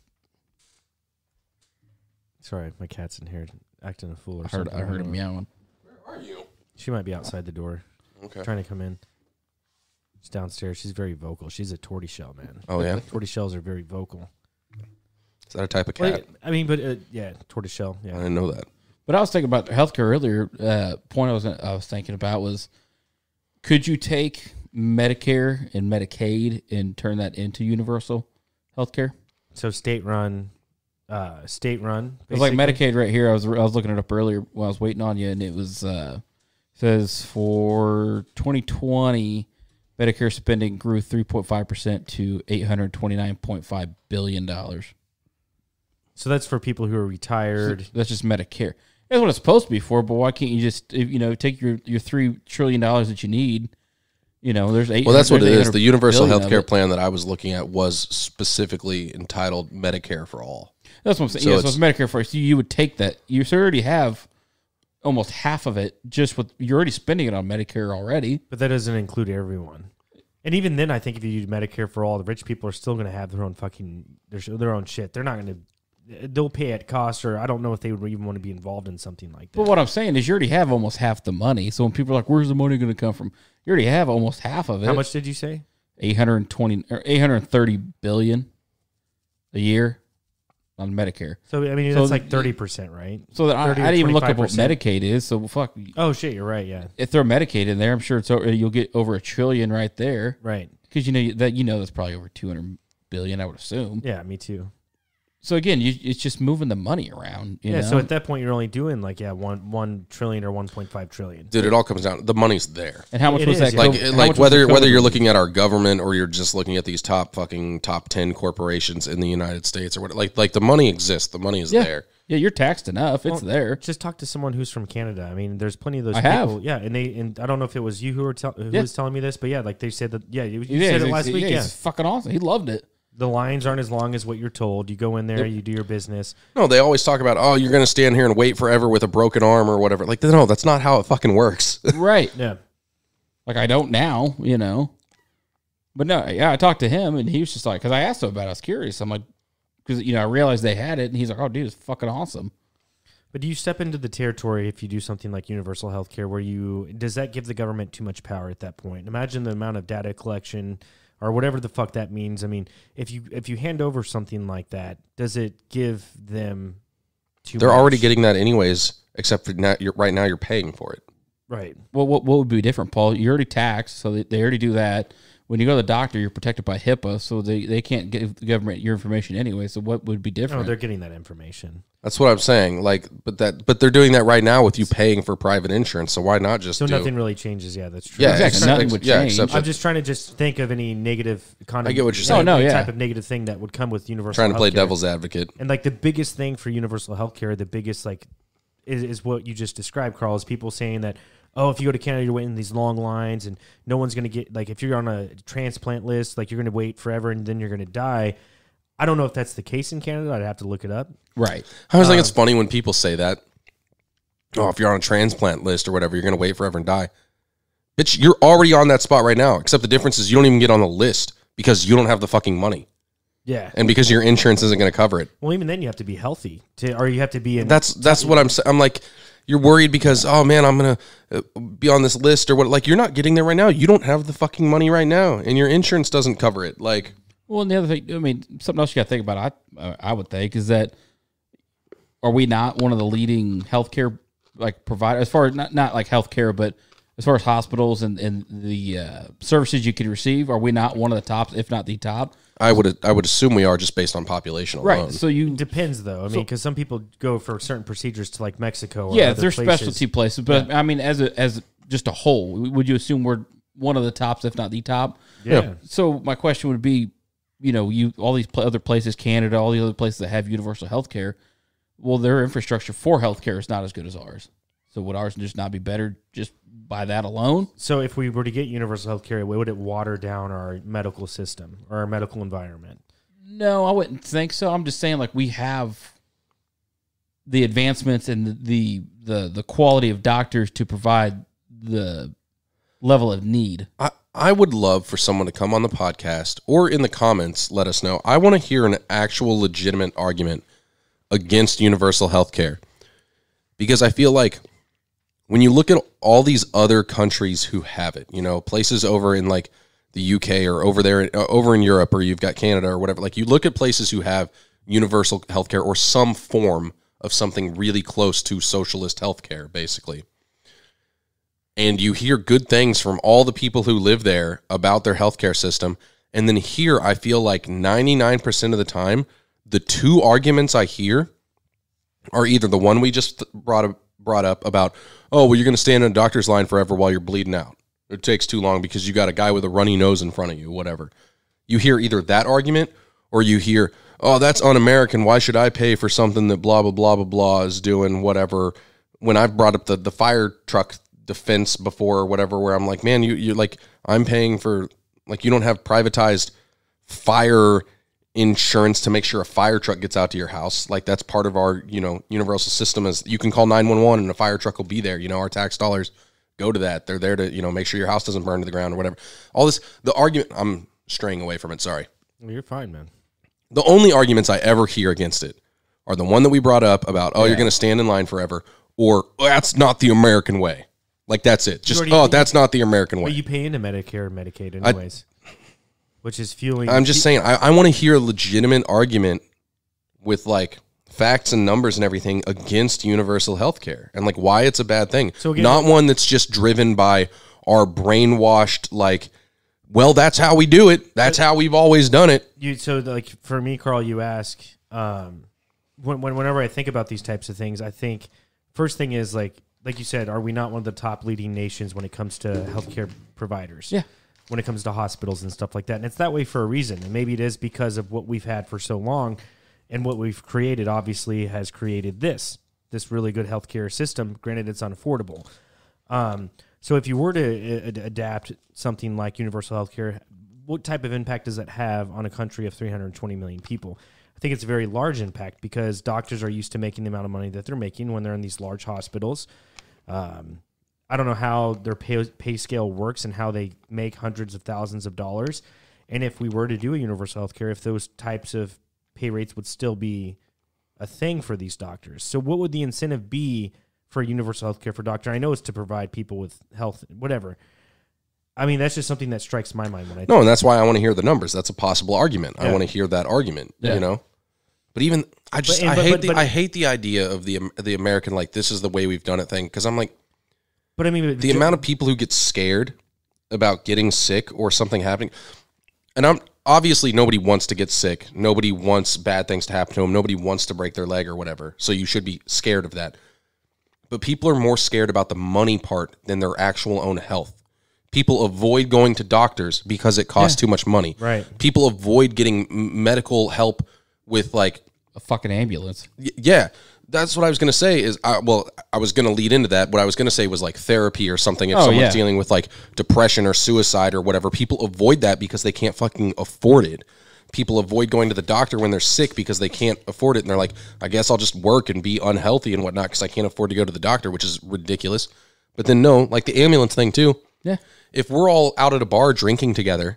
Sorry, my cat's in here acting a fool or something. I heard him yelling. Where are you? She might be outside the door. Okay. Trying to come in. She's downstairs. She's very vocal. She's a tortoiseshell, man. Oh, yeah? Tortoiseshells are very vocal. Is that a type of cat? Well, I mean, but, yeah, tortoiseshell. Yeah. I didn't know that. But I was thinking about healthcare earlier. Point I was thinking about was, could you take Medicare and Medicaid and turn that into universal healthcare? So state run. It's like Medicaid right here. I was looking it up earlier while I was waiting on you, and it was says for 2020, Medicare spending grew 3.5% to $829.5 billion. So that's for people who are retired. So that's just Medicare. That's what it's supposed to be for, but why can't you just, you know, take your $3 trillion that you need? You know, there's eight. Well, that's what it is. The universal health care plan that I was looking at was specifically entitled Medicare for All. That's what I'm saying. So yeah, so it's Medicare for All. So you would take that. You already have almost half of it just with, you're already spending it on Medicare already. But that doesn't include everyone. And even then, I think if you do Medicare for All, the rich people are still going to have their own fucking, their own shit. They're not going to. They'll pay at cost, or I don't know if they would even want to be involved in something like that. But what I'm saying is you already have almost half the money. So when people are like, where's the money going to come from? You already have almost half of it. How much did you say? 820 or 830 billion a year on Medicare. So, I mean, that's like 30%, right? So that I didn't even look up what Medicaid is. So fuck. Oh, shit, you're right, yeah. If they're Medicaid in there, I'm sure it's over, you'll get over $1 trillion right there. Right. Because you know that's probably over 200 billion, I would assume. Yeah, me too. So again, it's just moving the money around. You know? So at that point, you're only doing like $1 trillion or 1.5 trillion. Dude, it all comes down. The money's there. And how much was that? Like whether you're looking at our government or you're just looking at these top 10 corporations in the United States or what. Like the money exists. The money is there. Yeah, you're taxed enough. It's there. Just talk to someone who's from Canada. I mean, there's plenty of those people. Yeah, and I don't know if it was you who was telling me this, but yeah, like they said that. Yeah, you said it last week. Yeah, it's fucking awesome. He loved it. The lines aren't as long as what you're told. You go in there, you do your business. No, they always talk about, oh, you're going to stand here and wait forever with a broken arm or whatever. Like, no, that's not how it fucking works. Right. Yeah. Like, I don't now, you know. But no, yeah, I talked to him, and he was just like, because I asked him about it. I was curious. I'm like, because, you know, I realized they had it, and he's like, oh, dude, it's fucking awesome. But do you step into the territory if you do something like universal health care where does that give the government too much power at that point? Imagine the amount of data collection or whatever the fuck that means. I mean, if you hand over something like that, does it give them too much? They're already getting that anyways, except for now, right now you're paying for it. Right. Well, what would be different, Paul? You're already taxed, so they already do that. When you go to the doctor, you're protected by HIPAA, so they can't give the government your information anyway, so what would be different? No, they're getting that information. That's what I'm saying. Like, but they're doing that right now with you paying for private insurance. So why not just? So nothing really changes. Yeah, that's true. Yeah, exactly. Nothing would change. Yeah, I'm just trying to think of any negative. I get what you're saying. No, type of negative thing that would come with universal. Trying to play devil's advocate. And like the biggest thing for universal healthcare, the biggest is what you just described, Carl. Is people saying that, oh, if you go to Canada, you're waiting these long lines, and no one's going to get, like, if you're on a transplant list, like you're going to wait forever, and then you're going to die. I don't know if that's the case in Canada. I'd have to look it up. Right. I always think it's funny when people say that. Oh, if you're on a transplant list or whatever, you're going to wait forever and die. Bitch, you're already on that spot right now, except the difference is you don't even get on the list because you don't have the fucking money. Yeah. And because your insurance isn't going to cover it. Well, even then you have to be healthy or you have to be in. That's what I'm saying. I'm like, you're worried because, oh, man, I'm going to be on this list or what. Like, you're not getting there right now. You don't have the fucking money right now, and your insurance doesn't cover it. Like... Well, and the other thing, I mean, something else you got to think about, I would think, is that are we not one of the leading healthcare providers, as far as not like healthcare, but as far as hospitals and the services you can receive, are we not one of the tops, if not the top? I would assume we are, just based on population alone. Right. So you depends though. I mean, because some people go for certain procedures to like Mexico. Or yeah, other they're places. Specialty places, but yeah. I mean, as just a whole, would you assume we're one of the tops, if not the top? Yeah. So my question would be, you know, all these other places, Canada, all the other places that have universal health care, well, their infrastructure for healthcare is not as good as ours. So would ours just not be better just by that alone? So if we were to get universal health care, would it water down our medical system or our medical environment? No, I wouldn't think so. I'm just saying, like, we have the advancements and the quality of doctors to provide the level of need. I would love for someone to come on the podcast or in the comments, let us know. I want to hear an actual legitimate argument against universal health care, because I feel like when you look at all these other countries who have it, you know, places over in like the UK or over there, over in Europe, or you've got Canada or whatever, like you look at places who have universal healthcare or some form of something really close to socialist healthcare, basically. And you hear good things from all the people who live there about their healthcare system. And then here, I feel like 99% of the time, the two arguments I hear are either the one we just brought up about, oh, well, you're going to stand in a doctor's line forever while you're bleeding out. It takes too long because you got a guy with a runny nose in front of you, whatever. You hear either that argument or you hear, oh, that's un-American. Why should I pay for something that blah, blah, blah, blah, blah is doing, whatever. When I've brought up the fire truck defense before or whatever, where I'm like, man, you're like, I'm paying for, like, you don't have privatized fire insurance to make sure a fire truck gets out to your house. Like, that's part of our, you know, universal system is you can call 911 and a fire truck will be there. You know, our tax dollars go to that. They're there to, you know, make sure your house doesn't burn to the ground or whatever. All this, the argument, I'm straying away from it. Sorry. You're fine, man. The only arguments I ever hear against it are the one that we brought up about, oh, yeah, you're going to stand in line forever, or oh, that's not the American way. Like, that's it. Just, oh, that's not the American way. Well, you pay into Medicare and Medicaid anyways, which is fueling. I'm just saying, I want to hear a legitimate argument with, like, facts and numbers and everything against universal health care and, like, why it's a bad thing. So again, not one that's just driven by our brainwashed, like, well, that's how we do it. That's how we've always done it. So, like, for me, Carl, you ask, whenever I think about these types of things, I think first thing is, like you said, are we not one of the top leading nations when it comes to healthcare providers? Yeah. When it comes to hospitals and stuff like that. And it's that way for a reason. And maybe it is because of what we've had for so long, and what we've created obviously has created this really good healthcare system. Granted, it's unaffordable. So if you were to adapt something like universal healthcare, what type of impact does that have on a country of 320 million people? I think it's a very large impact because doctors are used to making the amount of money that they're making when they're in these large hospitals. I don't know how their pay scale works and how they make hundreds of thousands of dollars. And if we were to do a universal healthcare, if those types of pay rates would still be a thing for these doctors. So what would the incentive be for universal healthcare for doctor? I know it's to provide people with health, whatever. I mean, that's just something that strikes my mind when I think. No, and that's why I want to hear the numbers. That's a possible argument. Yeah. I want to hear that argument, yeah, you know? But even, I hate the idea of the American, like, this is the way we've done it thing, because I'm like, but I mean, the amount of people who get scared about getting sick or something happening, and I'm obviously nobody wants to get sick. Nobody wants bad things to happen to them. Nobody wants to break their leg or whatever, so you should be scared of that. But people are more scared about the money part than their actual own health. People avoid going to doctors because it costs too much money. Right. People avoid getting medical help with, like, a fucking ambulance. Yeah. That's what I was going to say is, I was going to lead into that. What I was going to say was, like, therapy or something. If someone's dealing with, like, depression or suicide or whatever, people avoid that because they can't fucking afford it. People avoid going to the doctor when they're sick because they can't afford it. And they're like, I guess I'll just work and be unhealthy and whatnot because I can't afford to go to the doctor, which is ridiculous. But then, no, like the ambulance thing too. Yeah. If we're all out at a bar drinking together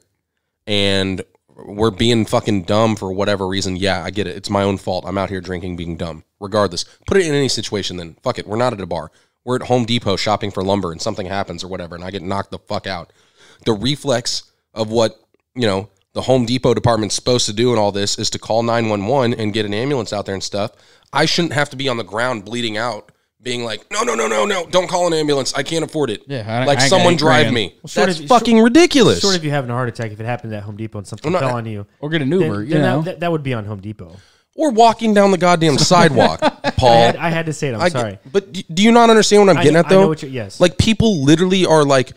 and we're being fucking dumb for whatever reason, yeah, I get it. It's my own fault. I'm out here drinking, being dumb. Regardless, put it in any situation then. Fuck it. We're not at a bar. We're at Home Depot shopping for lumber and something happens or whatever and I get knocked the fuck out. The reflex of what, you know, the Home Depot department's supposed to do in all this is to call 911 and get an ambulance out there and stuff. I shouldn't have to be on the ground bleeding out, being like, no, don't call an ambulance. I can't afford it. Yeah, I someone drive me. Well, that's fucking ridiculous. Sort of you having a heart attack if it happened at Home Depot and something fell on you. Or get an Uber. Then that would be on Home Depot. Or walking down the goddamn sidewalk, Paul. I had to say it. I'm sorry. But do you not understand what I'm getting at, though? I know what you're, yes. Like, people literally are like,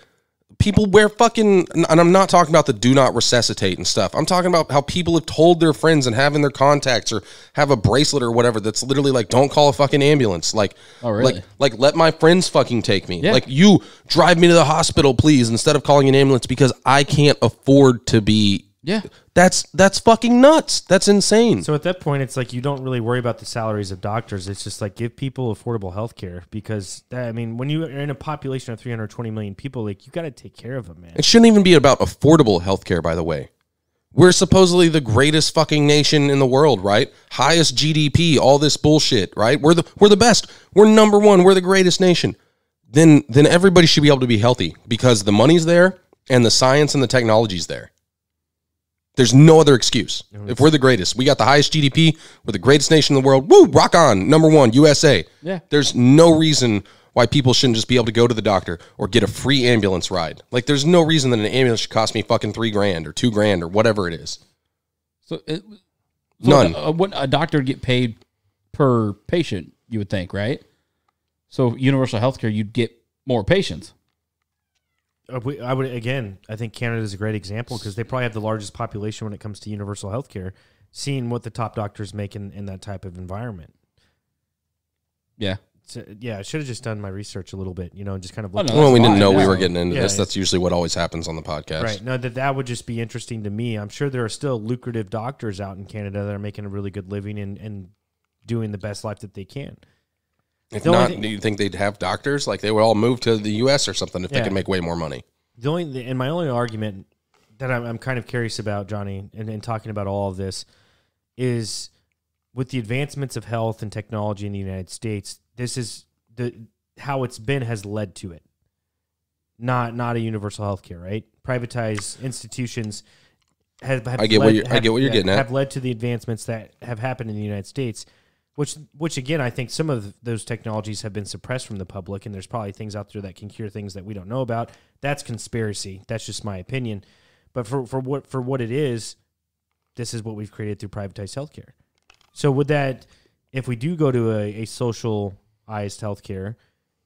people wear fucking, and I'm not talking about the do not resuscitate and stuff. I'm talking about how people have told their friends and having their contacts or have a bracelet or whatever that's literally like, don't call a fucking ambulance. Like, oh, really? like let my friends fucking take me. Yeah. Like, you drive me to the hospital, please, instead of calling an ambulance because I can't afford to be Yeah. That's fucking nuts. That's insane. So at that point, it's like you don't really worry about the salaries of doctors. It's just like give people affordable health care because, I mean, when you're in a population of 320 million people, like you got to take care of them, man. It shouldn't even be about affordable health care, by the way. We're supposedly the greatest fucking nation in the world, right? Highest GDP, all this bullshit, right? We're the best. We're number one. We're the greatest nation. Then everybody should be able to be healthy because the money's there and the science and the technology's there. There's no other excuse. If we're the greatest, we got the highest GDP, we're the greatest nation in the world. Woo, rock on, number one, USA. Yeah. There's no reason why people shouldn't just be able to go to the doctor or get a free ambulance ride. Like, there's no reason that an ambulance should cost me fucking $3 grand or $2 grand or whatever it is. So, none. A doctor would get paid per patient, you would think, right? So, universal health care, you'd get more patients. I would, again, I think Canada is a great example because they probably have the largest population when it comes to universal health care, seeing what the top doctors make in that type of environment. Yeah. So, yeah, I should have just done my research a little bit, you know, and just kind of looked. Well, we didn't know we were getting into this. That's usually what always happens on the podcast. Right. No, that would just be interesting to me. I'm sure there are still lucrative doctors out in Canada that are making a really good living and doing the best life that they can. If not, do you think they'd have doctors? Like, they would all move to the U.S. or something if they could make way more money. And my only argument that I'm kind of curious about, Johnny, and talking about all of this, is with the advancements of health and technology in the United States, this is how it's been has led to it. Not a universal health care, right? Privatized institutions have I get what you're getting at. Have led to the advancements that have happened in the United States. Which again, I think some of those technologies have been suppressed from the public, and there's probably things out there that can cure things that we don't know about. That's conspiracy. That's just my opinion. But for what it is, this is what we've created through privatized healthcare. So would that, if we do go to a socialized healthcare,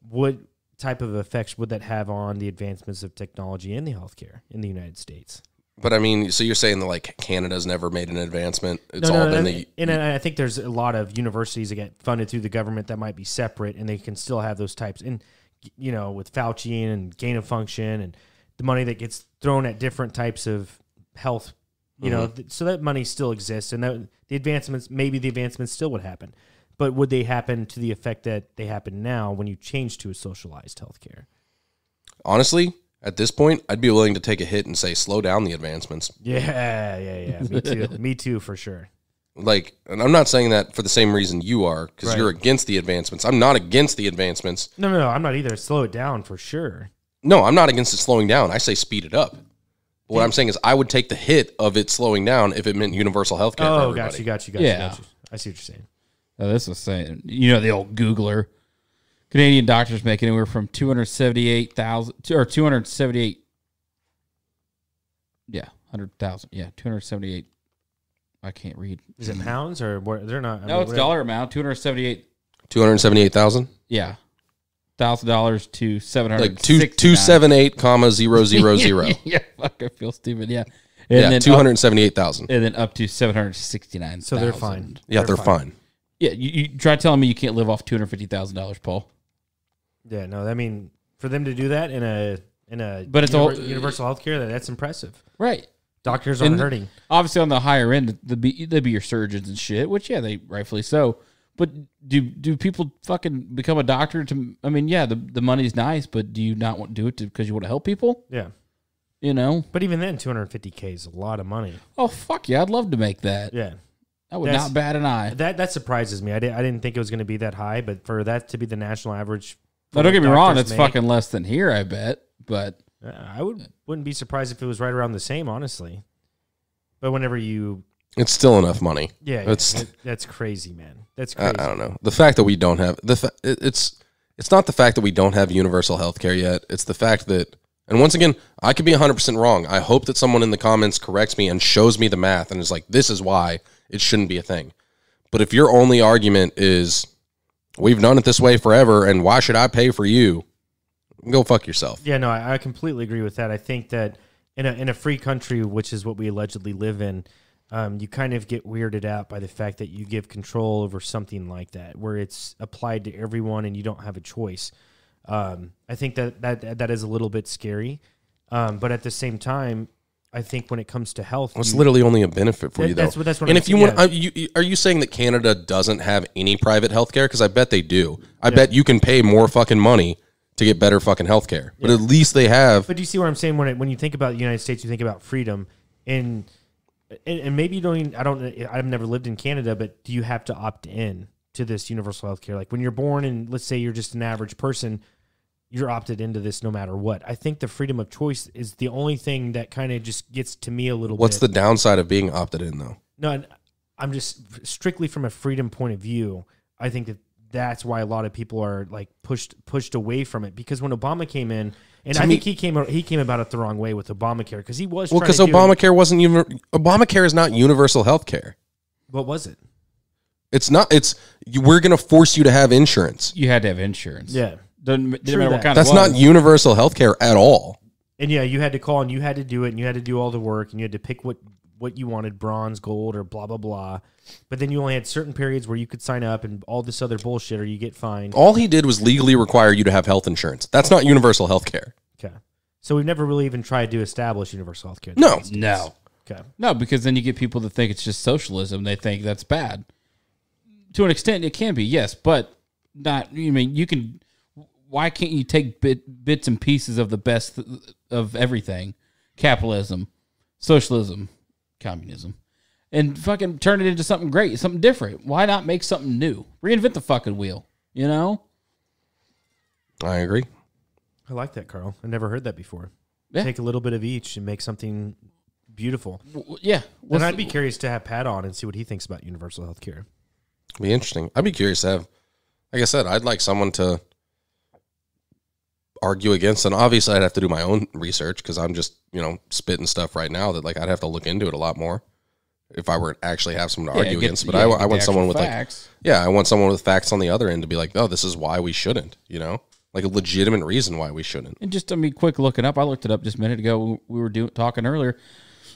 what type of effects would that have on the advancements of technology in the healthcare in the United States? But I mean, so you're saying that like Canada's never made an advancement? It's all been the. And I think there's a lot of universities that get funded through the government that might be separate, and they can still have those types. And you know, with Fauci and gain of function, and the money that gets thrown at different types of health, you know, so that money still exists, and that maybe the advancements still would happen, but would they happen to the effect that they happen now when you change to a socialized healthcare? Honestly. At this point, I'd be willing to take a hit and say, slow down the advancements. Yeah. Me too. Me too, for sure. Like, and I'm not saying that for the same reason you are, because you're against the advancements. I'm not against the advancements. No, I'm not either. Slow it down, for sure. No, I'm not against it slowing down. I say speed it up. But what I'm saying is I would take the hit of it slowing down if it meant universal health care for everybody. Gotcha. I see what you're saying. Now, this was saying, you know, the old Googler. Canadian doctors make anywhere from 278,000. I can't read. Is it pounds or what? They're not. No, I mean, it's dollar amount. 278,000. Yeah, $1,000 to 700. Like 278,000. Yeah, fuck, I feel stupid. Yeah, and 278,000, and then up to 769. So they're fine. Yeah, they're fine. Yeah, you try telling me you can't live off $250,000, Paul. Yeah, no, I mean, for them to do that in universal health care, that's impressive. Right. Doctors aren't hurting. Obviously, on the higher end, they'd be your surgeons and shit, which, yeah, they rightfully so. But do people fucking become a doctor to, I mean, yeah, the money's nice, but do you not want to do it because you want to help people? Yeah. You know? But even then, $250K is a lot of money. Oh, fuck yeah, I'd love to make that. Yeah. That would not bat an eye. That surprises me. I didn't think it was going to be that high, but for that to be the national average, no, don't get me wrong, it's fucking less than here, I bet. But I wouldn't be surprised if it was right around the same, honestly. But whenever you, it's still enough money. Yeah, that's crazy, man. That's crazy. I don't know. The fact that we don't have it's not the fact that we don't have universal health care yet. It's the fact that. And once again, I could be 100% wrong. I hope that someone in the comments corrects me and shows me the math and is like, this is why it shouldn't be a thing. But if your only argument is, we've done it this way forever, and why should I pay for you? Go fuck yourself. Yeah, no, I completely agree with that. I think that in a free country, which is what we allegedly live in, you kind of get weirded out by the fact that you give control over something like that, where it's applied to everyone and you don't have a choice. I think that is a little bit scary, but at the same time, I think when it comes to health, well, it's literally only a benefit for you, though. That's what. And if you want, are you saying that Canada doesn't have any private health care? Because I bet they do. I bet you can pay more fucking money to get better fucking health care. But at least they have. But do you see what I'm saying? When you think about the United States, you think about freedom, and maybe you don't. I've never lived in Canada, but do you have to opt in to this universal health care? Like when you're born, and let's say you're just an average person, you're opted into this no matter what. I think the freedom of choice is the only thing that kind of just gets to me a little bit. What's the downside of being opted in, though? No, I'm just strictly from a freedom point of view. I think that that's why a lot of people are like pushed away from it, because when Obama came in, and I think he came about it the wrong way with Obamacare, because he was trying to do... Obamacare wasn't Obamacare is not universal health care. What was it? It's not. We're going to force you to have insurance. You had to have insurance. Yeah. Didn't matter what kind of That's not universal health care at all. And yeah, you had to call and you had to do it and you had to do all the work and you had to pick what you wanted, bronze, gold, or blah, blah, blah. But then you only had certain periods where you could sign up and all this other bullshit or you get fined. All he did was legally require you to have health insurance. That's not universal health care. Okay. So we've never really even tried to establish universal health care. No. No. Okay. No, because then you get people that think it's just socialism. They think that's bad. To an extent, it can be, yes, but not, I mean, you can... Why can't you take bits and pieces of the best of everything, capitalism, socialism, communism, and fucking turn it into something great, something different? Why not make something new? Reinvent the fucking wheel, you know? I agree. I like that, Carl. I never heard that before. Yeah. Take a little bit of each and make something beautiful. Yeah. And I'd be curious to have Pat on and see what he thinks about universal health care. It'd be interesting. I'd be curious to have, like I said, I'd like someone to... argue against, and obviously I'd have to do my own research because I'm just, you know, spitting stuff right now that like I'd have to look into it a lot more if I were to actually have someone to argue against. But I want someone with facts. I want someone with facts on the other end to be like, no, this is why we shouldn't, you know, like a legitimate reason why we shouldn't. And just, I mean, quick looking up, I looked it up just a minute ago. We were talking earlier.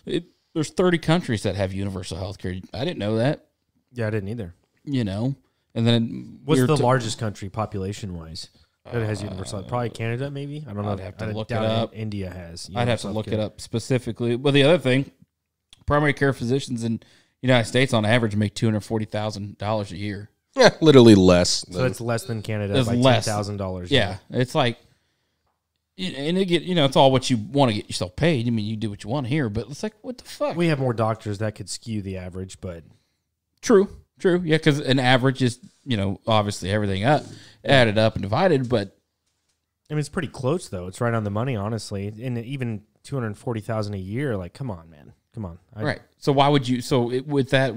There's 30 countries that have universal health care. I didn't know that. Yeah, I didn't either. You know, and then what's the largest country population wise? That has universal, probably Canada, maybe. I don't know. I'd have to look it up. India has. I'd have to look it up specifically. Well, the other thing, primary care physicians in the United States on average make $240,000 a year. Yeah, literally less. So it's less than Canada by $10,000. Yeah, it's like, and you know, it's all what you want to get yourself paid. I mean, you do what you want here, but it's like, what the fuck? We have more doctors that could skew the average, but true, yeah, because an average is, you know, obviously everything up, added up and divided, but... I mean, it's pretty close, though. It's right on the money, honestly, and even $240,000 a year, like, come on, man, come on. Right, so why would you, why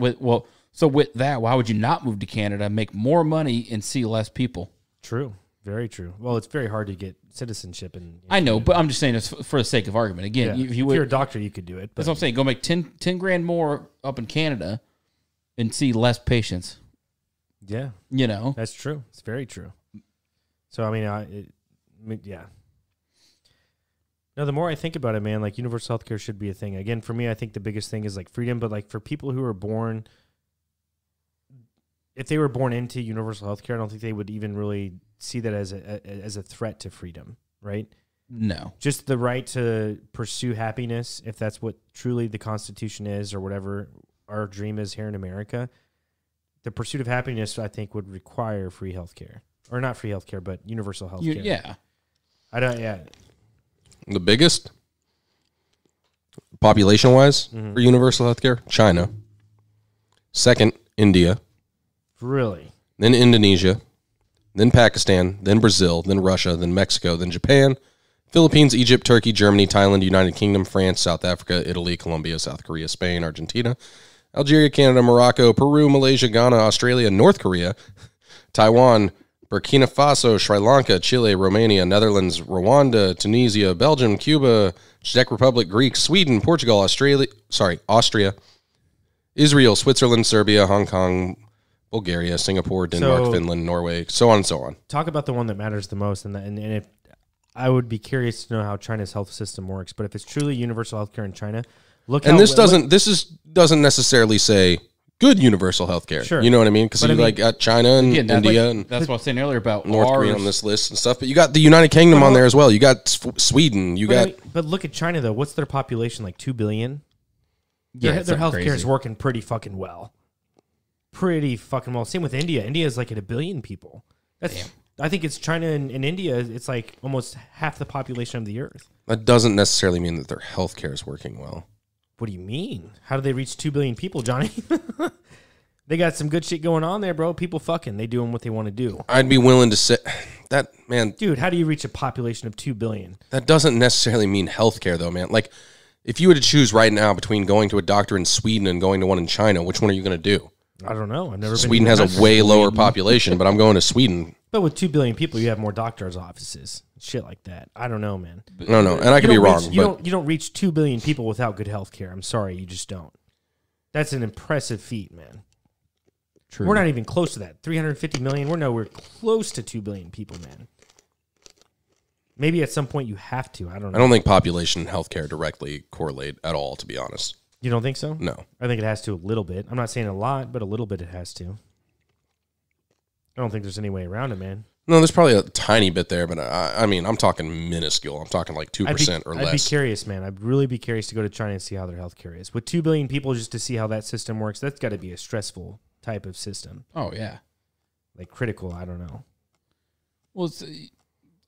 would you not move to Canada, make more money, and see less people? True, very true. Well, it's very hard to get citizenship in... I know, but I'm just saying it's for the sake of argument. Again, yeah. if you're a doctor, you could do it. But... That's what I'm saying, go make 10 grand more up in Canada... and see less patients. Yeah. You know? That's true. It's very true. So, I mean, yeah. Now, the more I think about it, man, like universal health care should be a thing. Again, for me, I think the biggest thing is like freedom, but like for people who are born, if they were born into universal health care, I don't think they would even really see that as a threat to freedom, right? No. Just the right to pursue happiness, if that's what truly the Constitution is or whatever our dream is here in America, the pursuit of happiness, I think, would require free healthcare, or not free healthcare, but universal healthcare. Yeah, the biggest population-wise for universal healthcare, China. Second, India. Really? Then Indonesia, then Pakistan, then Brazil, then Russia, then Mexico, then Japan, Philippines, Egypt, Turkey, Germany, Thailand, United Kingdom, France, South Africa, Italy, Colombia, South Korea, Spain, Argentina, Algeria, Canada, Morocco, Peru, Malaysia, Ghana, Australia, North Korea, Taiwan, Burkina Faso, Sri Lanka, Chile, Romania, Netherlands, Rwanda, Tunisia, Belgium, Cuba, Czech Republic, Greece, Sweden, Portugal, Austria, Israel, Switzerland, Serbia, Hong Kong, Bulgaria, Singapore, Denmark, Finland, Norway, so on and so on. Talk about the one that matters the most, and if I would be curious to know how China's health system works, but if it's truly universal health care in China... Look, and this doesn't necessarily say good universal health care. Sure. You know what I mean? Because you got China and India. Like, and that's what I was saying earlier about North Korea on this list and stuff. But you got the United Kingdom on there as well. You got Sweden. But look at China, though. What's their population? Like 2 billion? Yeah, their health care is working pretty fucking well. Pretty fucking well. Same with India. India is like at a billion people. Damn. I think it's China and India. It's like almost half the population of the earth. That doesn't necessarily mean that their healthcare is working well. What do you mean? How do they reach 2 billion people, Johnny? They got some good shit going on there, bro. People fucking, they doing what they want to do. I'd be willing to say that, man. Dude, how do you reach a population of 2 billion? That doesn't necessarily mean healthcare, though, man. Like, if you were to choose right now between going to a doctor in Sweden and going to one in China, which one are you going to do? I don't know. I've never been. Sweden has a way lower population, but I'm going to Sweden. But with 2 billion people, you have more doctors' offices, shit like that. I don't know, man. No, no, and I could be wrong. You don't reach 2 billion people without good health care. I'm sorry, you just don't. That's an impressive feat, man. True. We're not even close to that. 350 million. We're nowhere close to 2 billion people, man. Maybe at some point you have to. I don't know. I don't think population and healthcare directly correlate at all, to be honest. You don't think so? No. I think it has to a little bit. I'm not saying a lot, but a little bit it has to. I don't think there's any way around it, man. No, there's probably a tiny bit there, but I mean, I'm talking minuscule. I'm talking like 2% or less. I'd be curious, man. I'd really be curious to go to China and see how their healthcare is. With 2 billion people, just to see how that system works, that's got to be a stressful type of system. Oh, yeah. Like critical, I don't know. Well,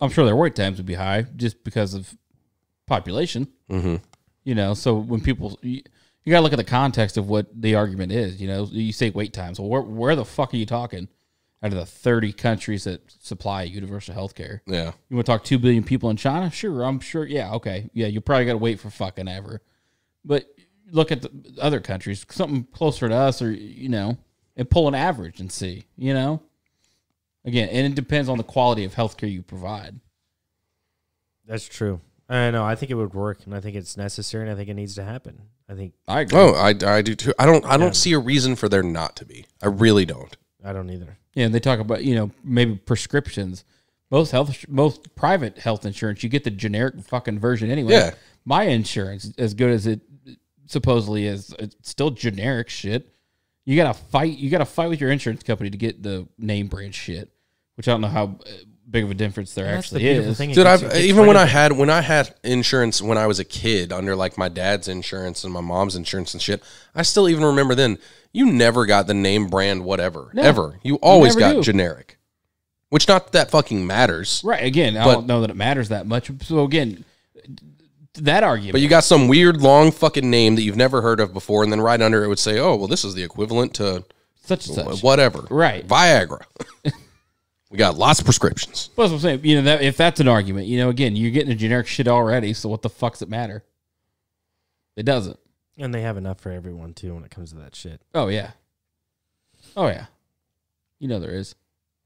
I'm sure their wait times would be high just because of population. Mm-hmm. You know, so when people... You got to look at the context of what the argument is. You know, you say wait times. Well, where the fuck are you talking out of the 30 countries that supply universal health care? Yeah. You want to talk 2 billion people in China? Sure, I'm sure. Yeah, okay. Yeah, you probably got to wait for fucking ever. But look at the other countries, something closer to us or, you know, and pull an average and see, you know? Again, and it depends on the quality of health care you provide. That's true. I know. I think it would work, and I think it's necessary, and I think it needs to happen. I think I agree. Oh, I do too. I don't see a reason for there not to be. I really don't. I don't either. Yeah, and they talk about, you know, maybe prescriptions. Most private health insurance, you get the generic fucking version anyway. Yeah. My insurance, as good as it supposedly is, it's still generic shit. You gotta fight. You gotta fight with your insurance company to get the name brand shit, which I don't know how big of a difference there actually is. Dude, even when I had insurance when I was a kid under like my dad's insurance and my mom's insurance and shit, I still even remember then you never got the name brand whatever ever. You always got generic, which not that fucking matters. Right. Again, I don't know that it matters that much. So again, that argument. But you got some weird long fucking name that you've never heard of before, and then right under it would say, oh, well, this is the equivalent to such and such. Whatever. Right. Viagra. We got lots of prescriptions. Well, that's what I'm saying. You know, if that's an argument, you know, again, you're getting a generic shit already, so what the fuck's it matter? It doesn't. And they have enough for everyone, too, when it comes to that shit. Oh, yeah. Oh, yeah. You know there is.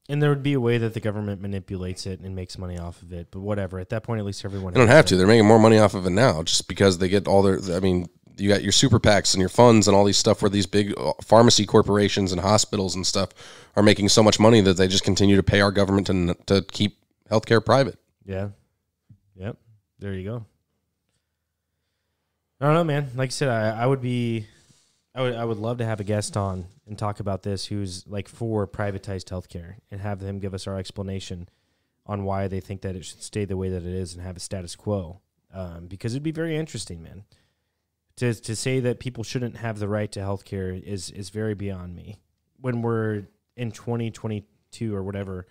And there would be a way that the government manipulates it and makes money off of it, but whatever. At that point, at least everyone... They don't have to. They're making more money off of it now just because they get all their... I mean, you got your super PACs and your funds and all these stuff where these big pharmacy corporations and hospitals and stuff are making so much money that they just continue to pay our government to keep healthcare private. Yeah. Yep. There you go. I don't know, man. Like I said, I would love to have a guest on and talk about this who's like for privatized healthcare and have them give us our explanation on why they think that it should stay the way that it is and have a status quo. Because it'd be very interesting, man. To say that people shouldn't have the right to healthcare is very beyond me. When we're in 2022 or whatever,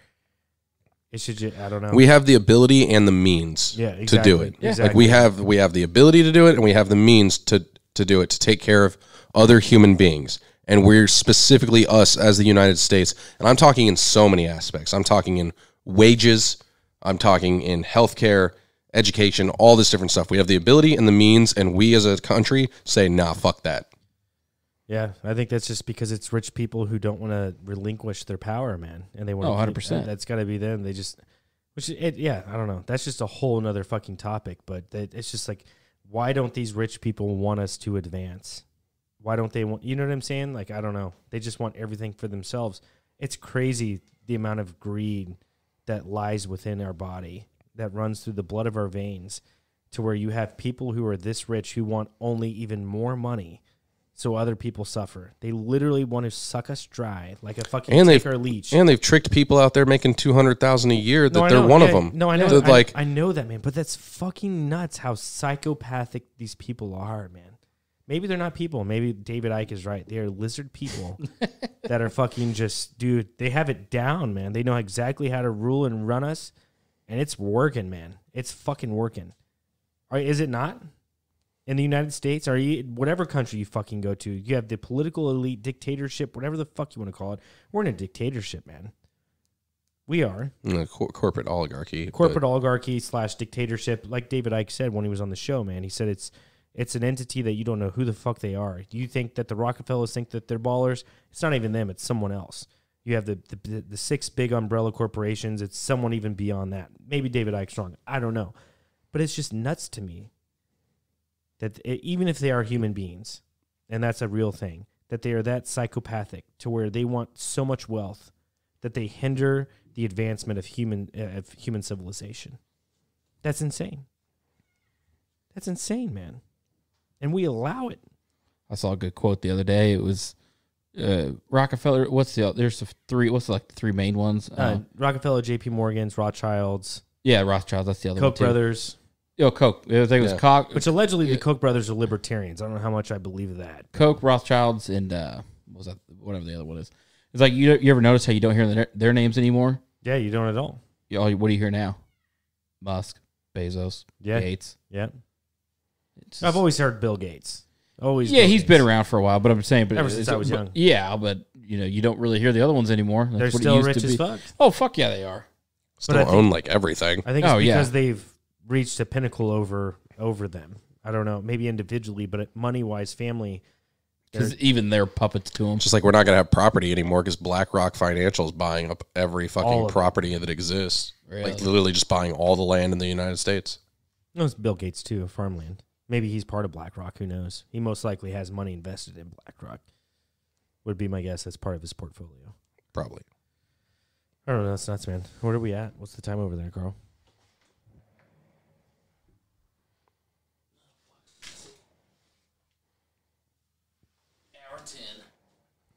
it should just, I don't know. We have the ability and the means to do it. Yeah. Exactly. Like we have the ability to do it, and we have the means to do it, to take care of other human beings. And we're specifically us as the United States. And I'm talking in so many aspects. I'm talking in wages. I'm talking in healthcare, education, all this different stuff. We have the ability and the means, and we as a country say, nah, fuck that. Yeah, I think that's just because it's rich people who don't want to relinquish their power, man. And they want to 100%. That's got to be them. They just, I don't know. That's just a whole nother fucking topic, but it's just like, why don't these rich people want us to advance? Why don't they want, you know what I'm saying? Like, I don't know. They just want everything for themselves. It's crazy the amount of greed that lies within our body, that runs through the blood of our veins, to where you have people who are this rich who want only even more money so other people suffer. They literally want to suck us dry like a fucking ticker leech. And they've tricked people out there making $200,000 a year that they're one of them. No, I know. I know that, man. But that's fucking nuts how psychopathic these people are, man. Maybe they're not people. Maybe David Icke is right. They are lizard people that are fucking just, dude, they have it down, man. They know exactly how to rule and run us. And it's working, man. It's fucking working. All right, is it not? In the United States, or whatever country you fucking go to, you have the political elite dictatorship, whatever the fuck you want to call it. We're in a dictatorship, man. We are. Corporate oligarchy. Corporate oligarchy / dictatorship. Like David Icke said when he was on the show, man. He said it's an entity that you don't know who the fuck they are. You think that the Rockefellers think that they're ballers. It's not even them. It's someone else. You have the six big umbrella corporations. It's someone even beyond that. Maybe David Icke's wrong. I don't know. But it's just nuts to me. That even if they are human beings, and that's a real thing, that they are that psychopathic to where they want so much wealth that they hinder the advancement of human civilization. That's insane. That's insane, man. And we allow it. I saw a good quote the other day. It was Rockefeller. What's like the three main ones? Rockefeller, J.P. Morgan's, Rothschilds. Yeah, Rothschilds. That's the other one. Koch brothers. Yo, Koch. I think it was Koch. Which allegedly the Koch brothers are libertarians. I don't know how much I believe that. Koch, Rothschilds, and whatever the other one is. It's like you ever notice how you don't hear their names anymore? Yeah, you don't at all. What do you hear now? Musk, Bezos, Gates. Yeah. I've always heard Bill Gates. Always. Yeah, he's been around for a while, but I'm saying, ever since I was young. Yeah, but you don't really hear the other ones anymore. They're still rich as fuck. Oh fuck yeah, they are. Still own like everything. I think it's because they've reached a pinnacle over them. I don't know, maybe individually, but money-wise, family. Because even they're puppets to them. Just like we're not going to have property anymore because BlackRock Financial is buying up every fucking property that exists. Really? Like literally just buying all the land in the United States. No, it's Bill Gates too, farmland. Maybe he's part of BlackRock, who knows? He most likely has money invested in BlackRock, would be my guess. That's part of his portfolio. Probably. I don't know, that's nuts, man. Where are we at? What's the time over there, Carl?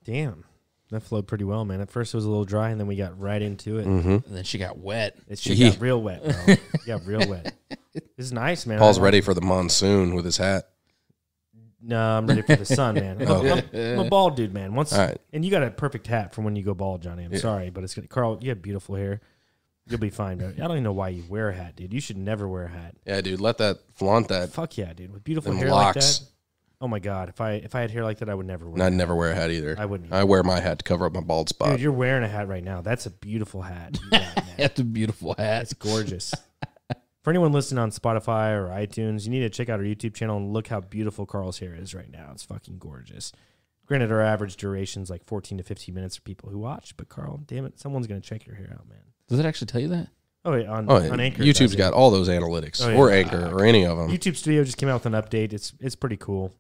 Damn, that flowed pretty well, man. At first, it was a little dry, and then we got right into it. Mm-hmm. And then she got wet. She got real wet, bro. Got real wet. It's nice, man. Paul's ready for the monsoon with his hat. No, I'm ready for the sun, man. I'm a bald dude, man. And you got a perfect hat from when you go bald, Johnny. I'm sorry, but it's good. Carl, you have beautiful hair. You'll be fine, bro. I don't even know why you wear a hat, dude. You should never wear a hat. Yeah, dude. Flaunt that. Fuck yeah, dude. With beautiful hair locks. Like that. Oh my God! If I had hair like that, I would never wear. I'd never wear a hat either. I wouldn't. I wear my hat to cover up my bald spot. Dude, you're wearing a hat right now. That's a beautiful hat. That's a beautiful hat. It's gorgeous. For anyone listening on Spotify or iTunes, you need to check out our YouTube channel and look how beautiful Carl's hair is right now. It's fucking gorgeous. Granted, our average duration is like 14 to 15 minutes for people who watch, but Carl, damn it, someone's gonna check your hair out, man. Does it actually tell you that? Oh, yeah, on Anchor. YouTube's got all those analytics, or Anchor, or any of them. YouTube Studio just came out with an update. It's pretty cool.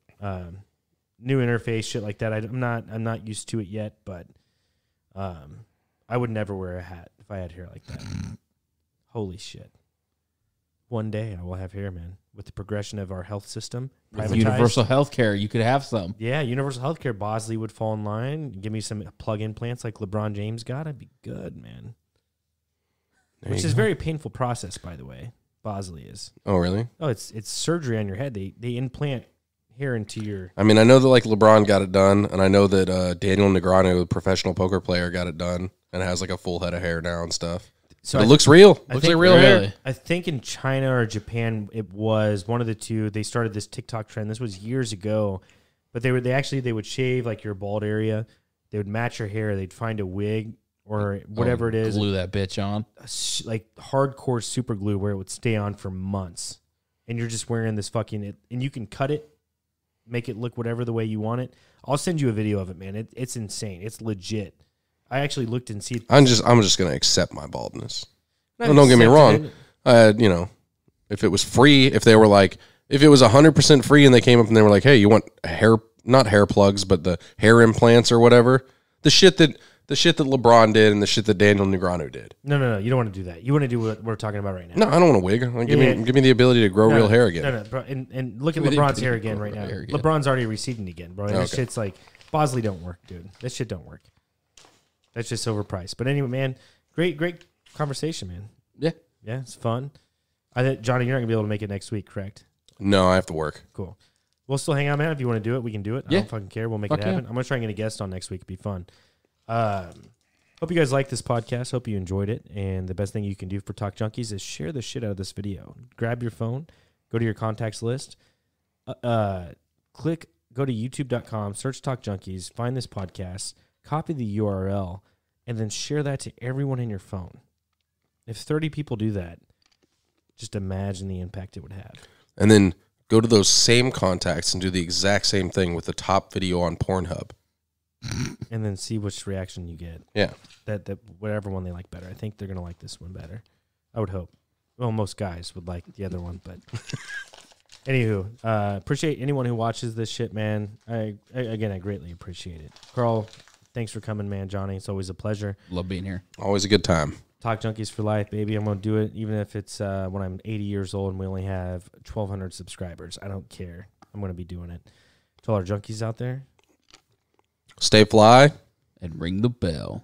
New interface, shit like that. I'm not used to it yet, but I would never wear a hat if I had hair like that. Holy shit! One day I will have hair, man. With the progression of our health system, with universal healthcare, you could have some. Yeah, universal healthcare. Bosley would fall in line. Give me some plug implants like LeBron James got. I'd be good, man. Which is a very painful process, by the way. Bosley is. Oh, really? Oh, it's surgery on your head. They implant. I mean, I know that like LeBron got it done, and I know that Daniel Negreanu, a professional poker player, got it done, and has like a full head of hair now and stuff. So it looks real. Looks like real hair. I think in China or Japan, it was one of the two. They started this TikTok trend. This was years ago, but they would shave like your bald area. They would match your hair. They'd find a wig or whatever it is, glue that bitch on, like hardcore super glue, where it would stay on for months, and you're just wearing this fucking. And you can cut it. Make it look whatever the way you want it. I'll send you a video of it, man. It's insane. It's legit. I actually looked and see. I'm just gonna accept my baldness. Well, don't get me wrong. If it was free, if it was 100% free, and they came up and they were like, "Hey, you want hair? Not hair plugs, but the hair implants or whatever." The shit that the shit that LeBron did and the shit that Daniel Negreanu did. No, no, no. You don't want to do that. You want to do what we're talking about right now. No, I don't want a wig. Like, give me the ability to grow real hair again. No, no. Bro, and look at LeBron's hair again right now. LeBron's already receding again, bro. And this shit's like, Bosley don't work, dude. That shit don't work. That's just overpriced. But anyway, man, great conversation, man. Yeah. Yeah, it's fun. I think, Johnny, you're not going to be able to make it next week, correct? No, I have to work. Cool. We'll still hang out, man. If you want to do it, we can do it. Yeah. I don't fucking care. We'll make it happen. Yeah. I'm going to try and get a guest on next week. It'd be fun. Hope you guys like this podcast. Hope you enjoyed it. And the best thing you can do for Talk Junkies is share the shit out of this video. Grab your phone. Go to your contacts list. Go to YouTube.com. Search Talk Junkies. Find this podcast. Copy the URL. And then share that to everyone in your phone. If 30 people do that, just imagine the impact it would have. And then go to those same contacts and do the exact same thing with the top video on Pornhub. And then see which reaction you get. Yeah. That whatever one they like better. I think they're going to like this one better. I would hope. Well, most guys would like the other one, but... Anywho, appreciate anyone who watches this shit, man. I greatly appreciate it. Carl, thanks for coming, man. Johnny, it's always a pleasure. Love being here. Always a good time. Talk Junkies for life, baby. I'm going to do it even if it's when I'm 80 years old and we only have 1,200 subscribers. I don't care. I'm going to be doing it. To all our junkies out there. Stay fly. And ring the bell.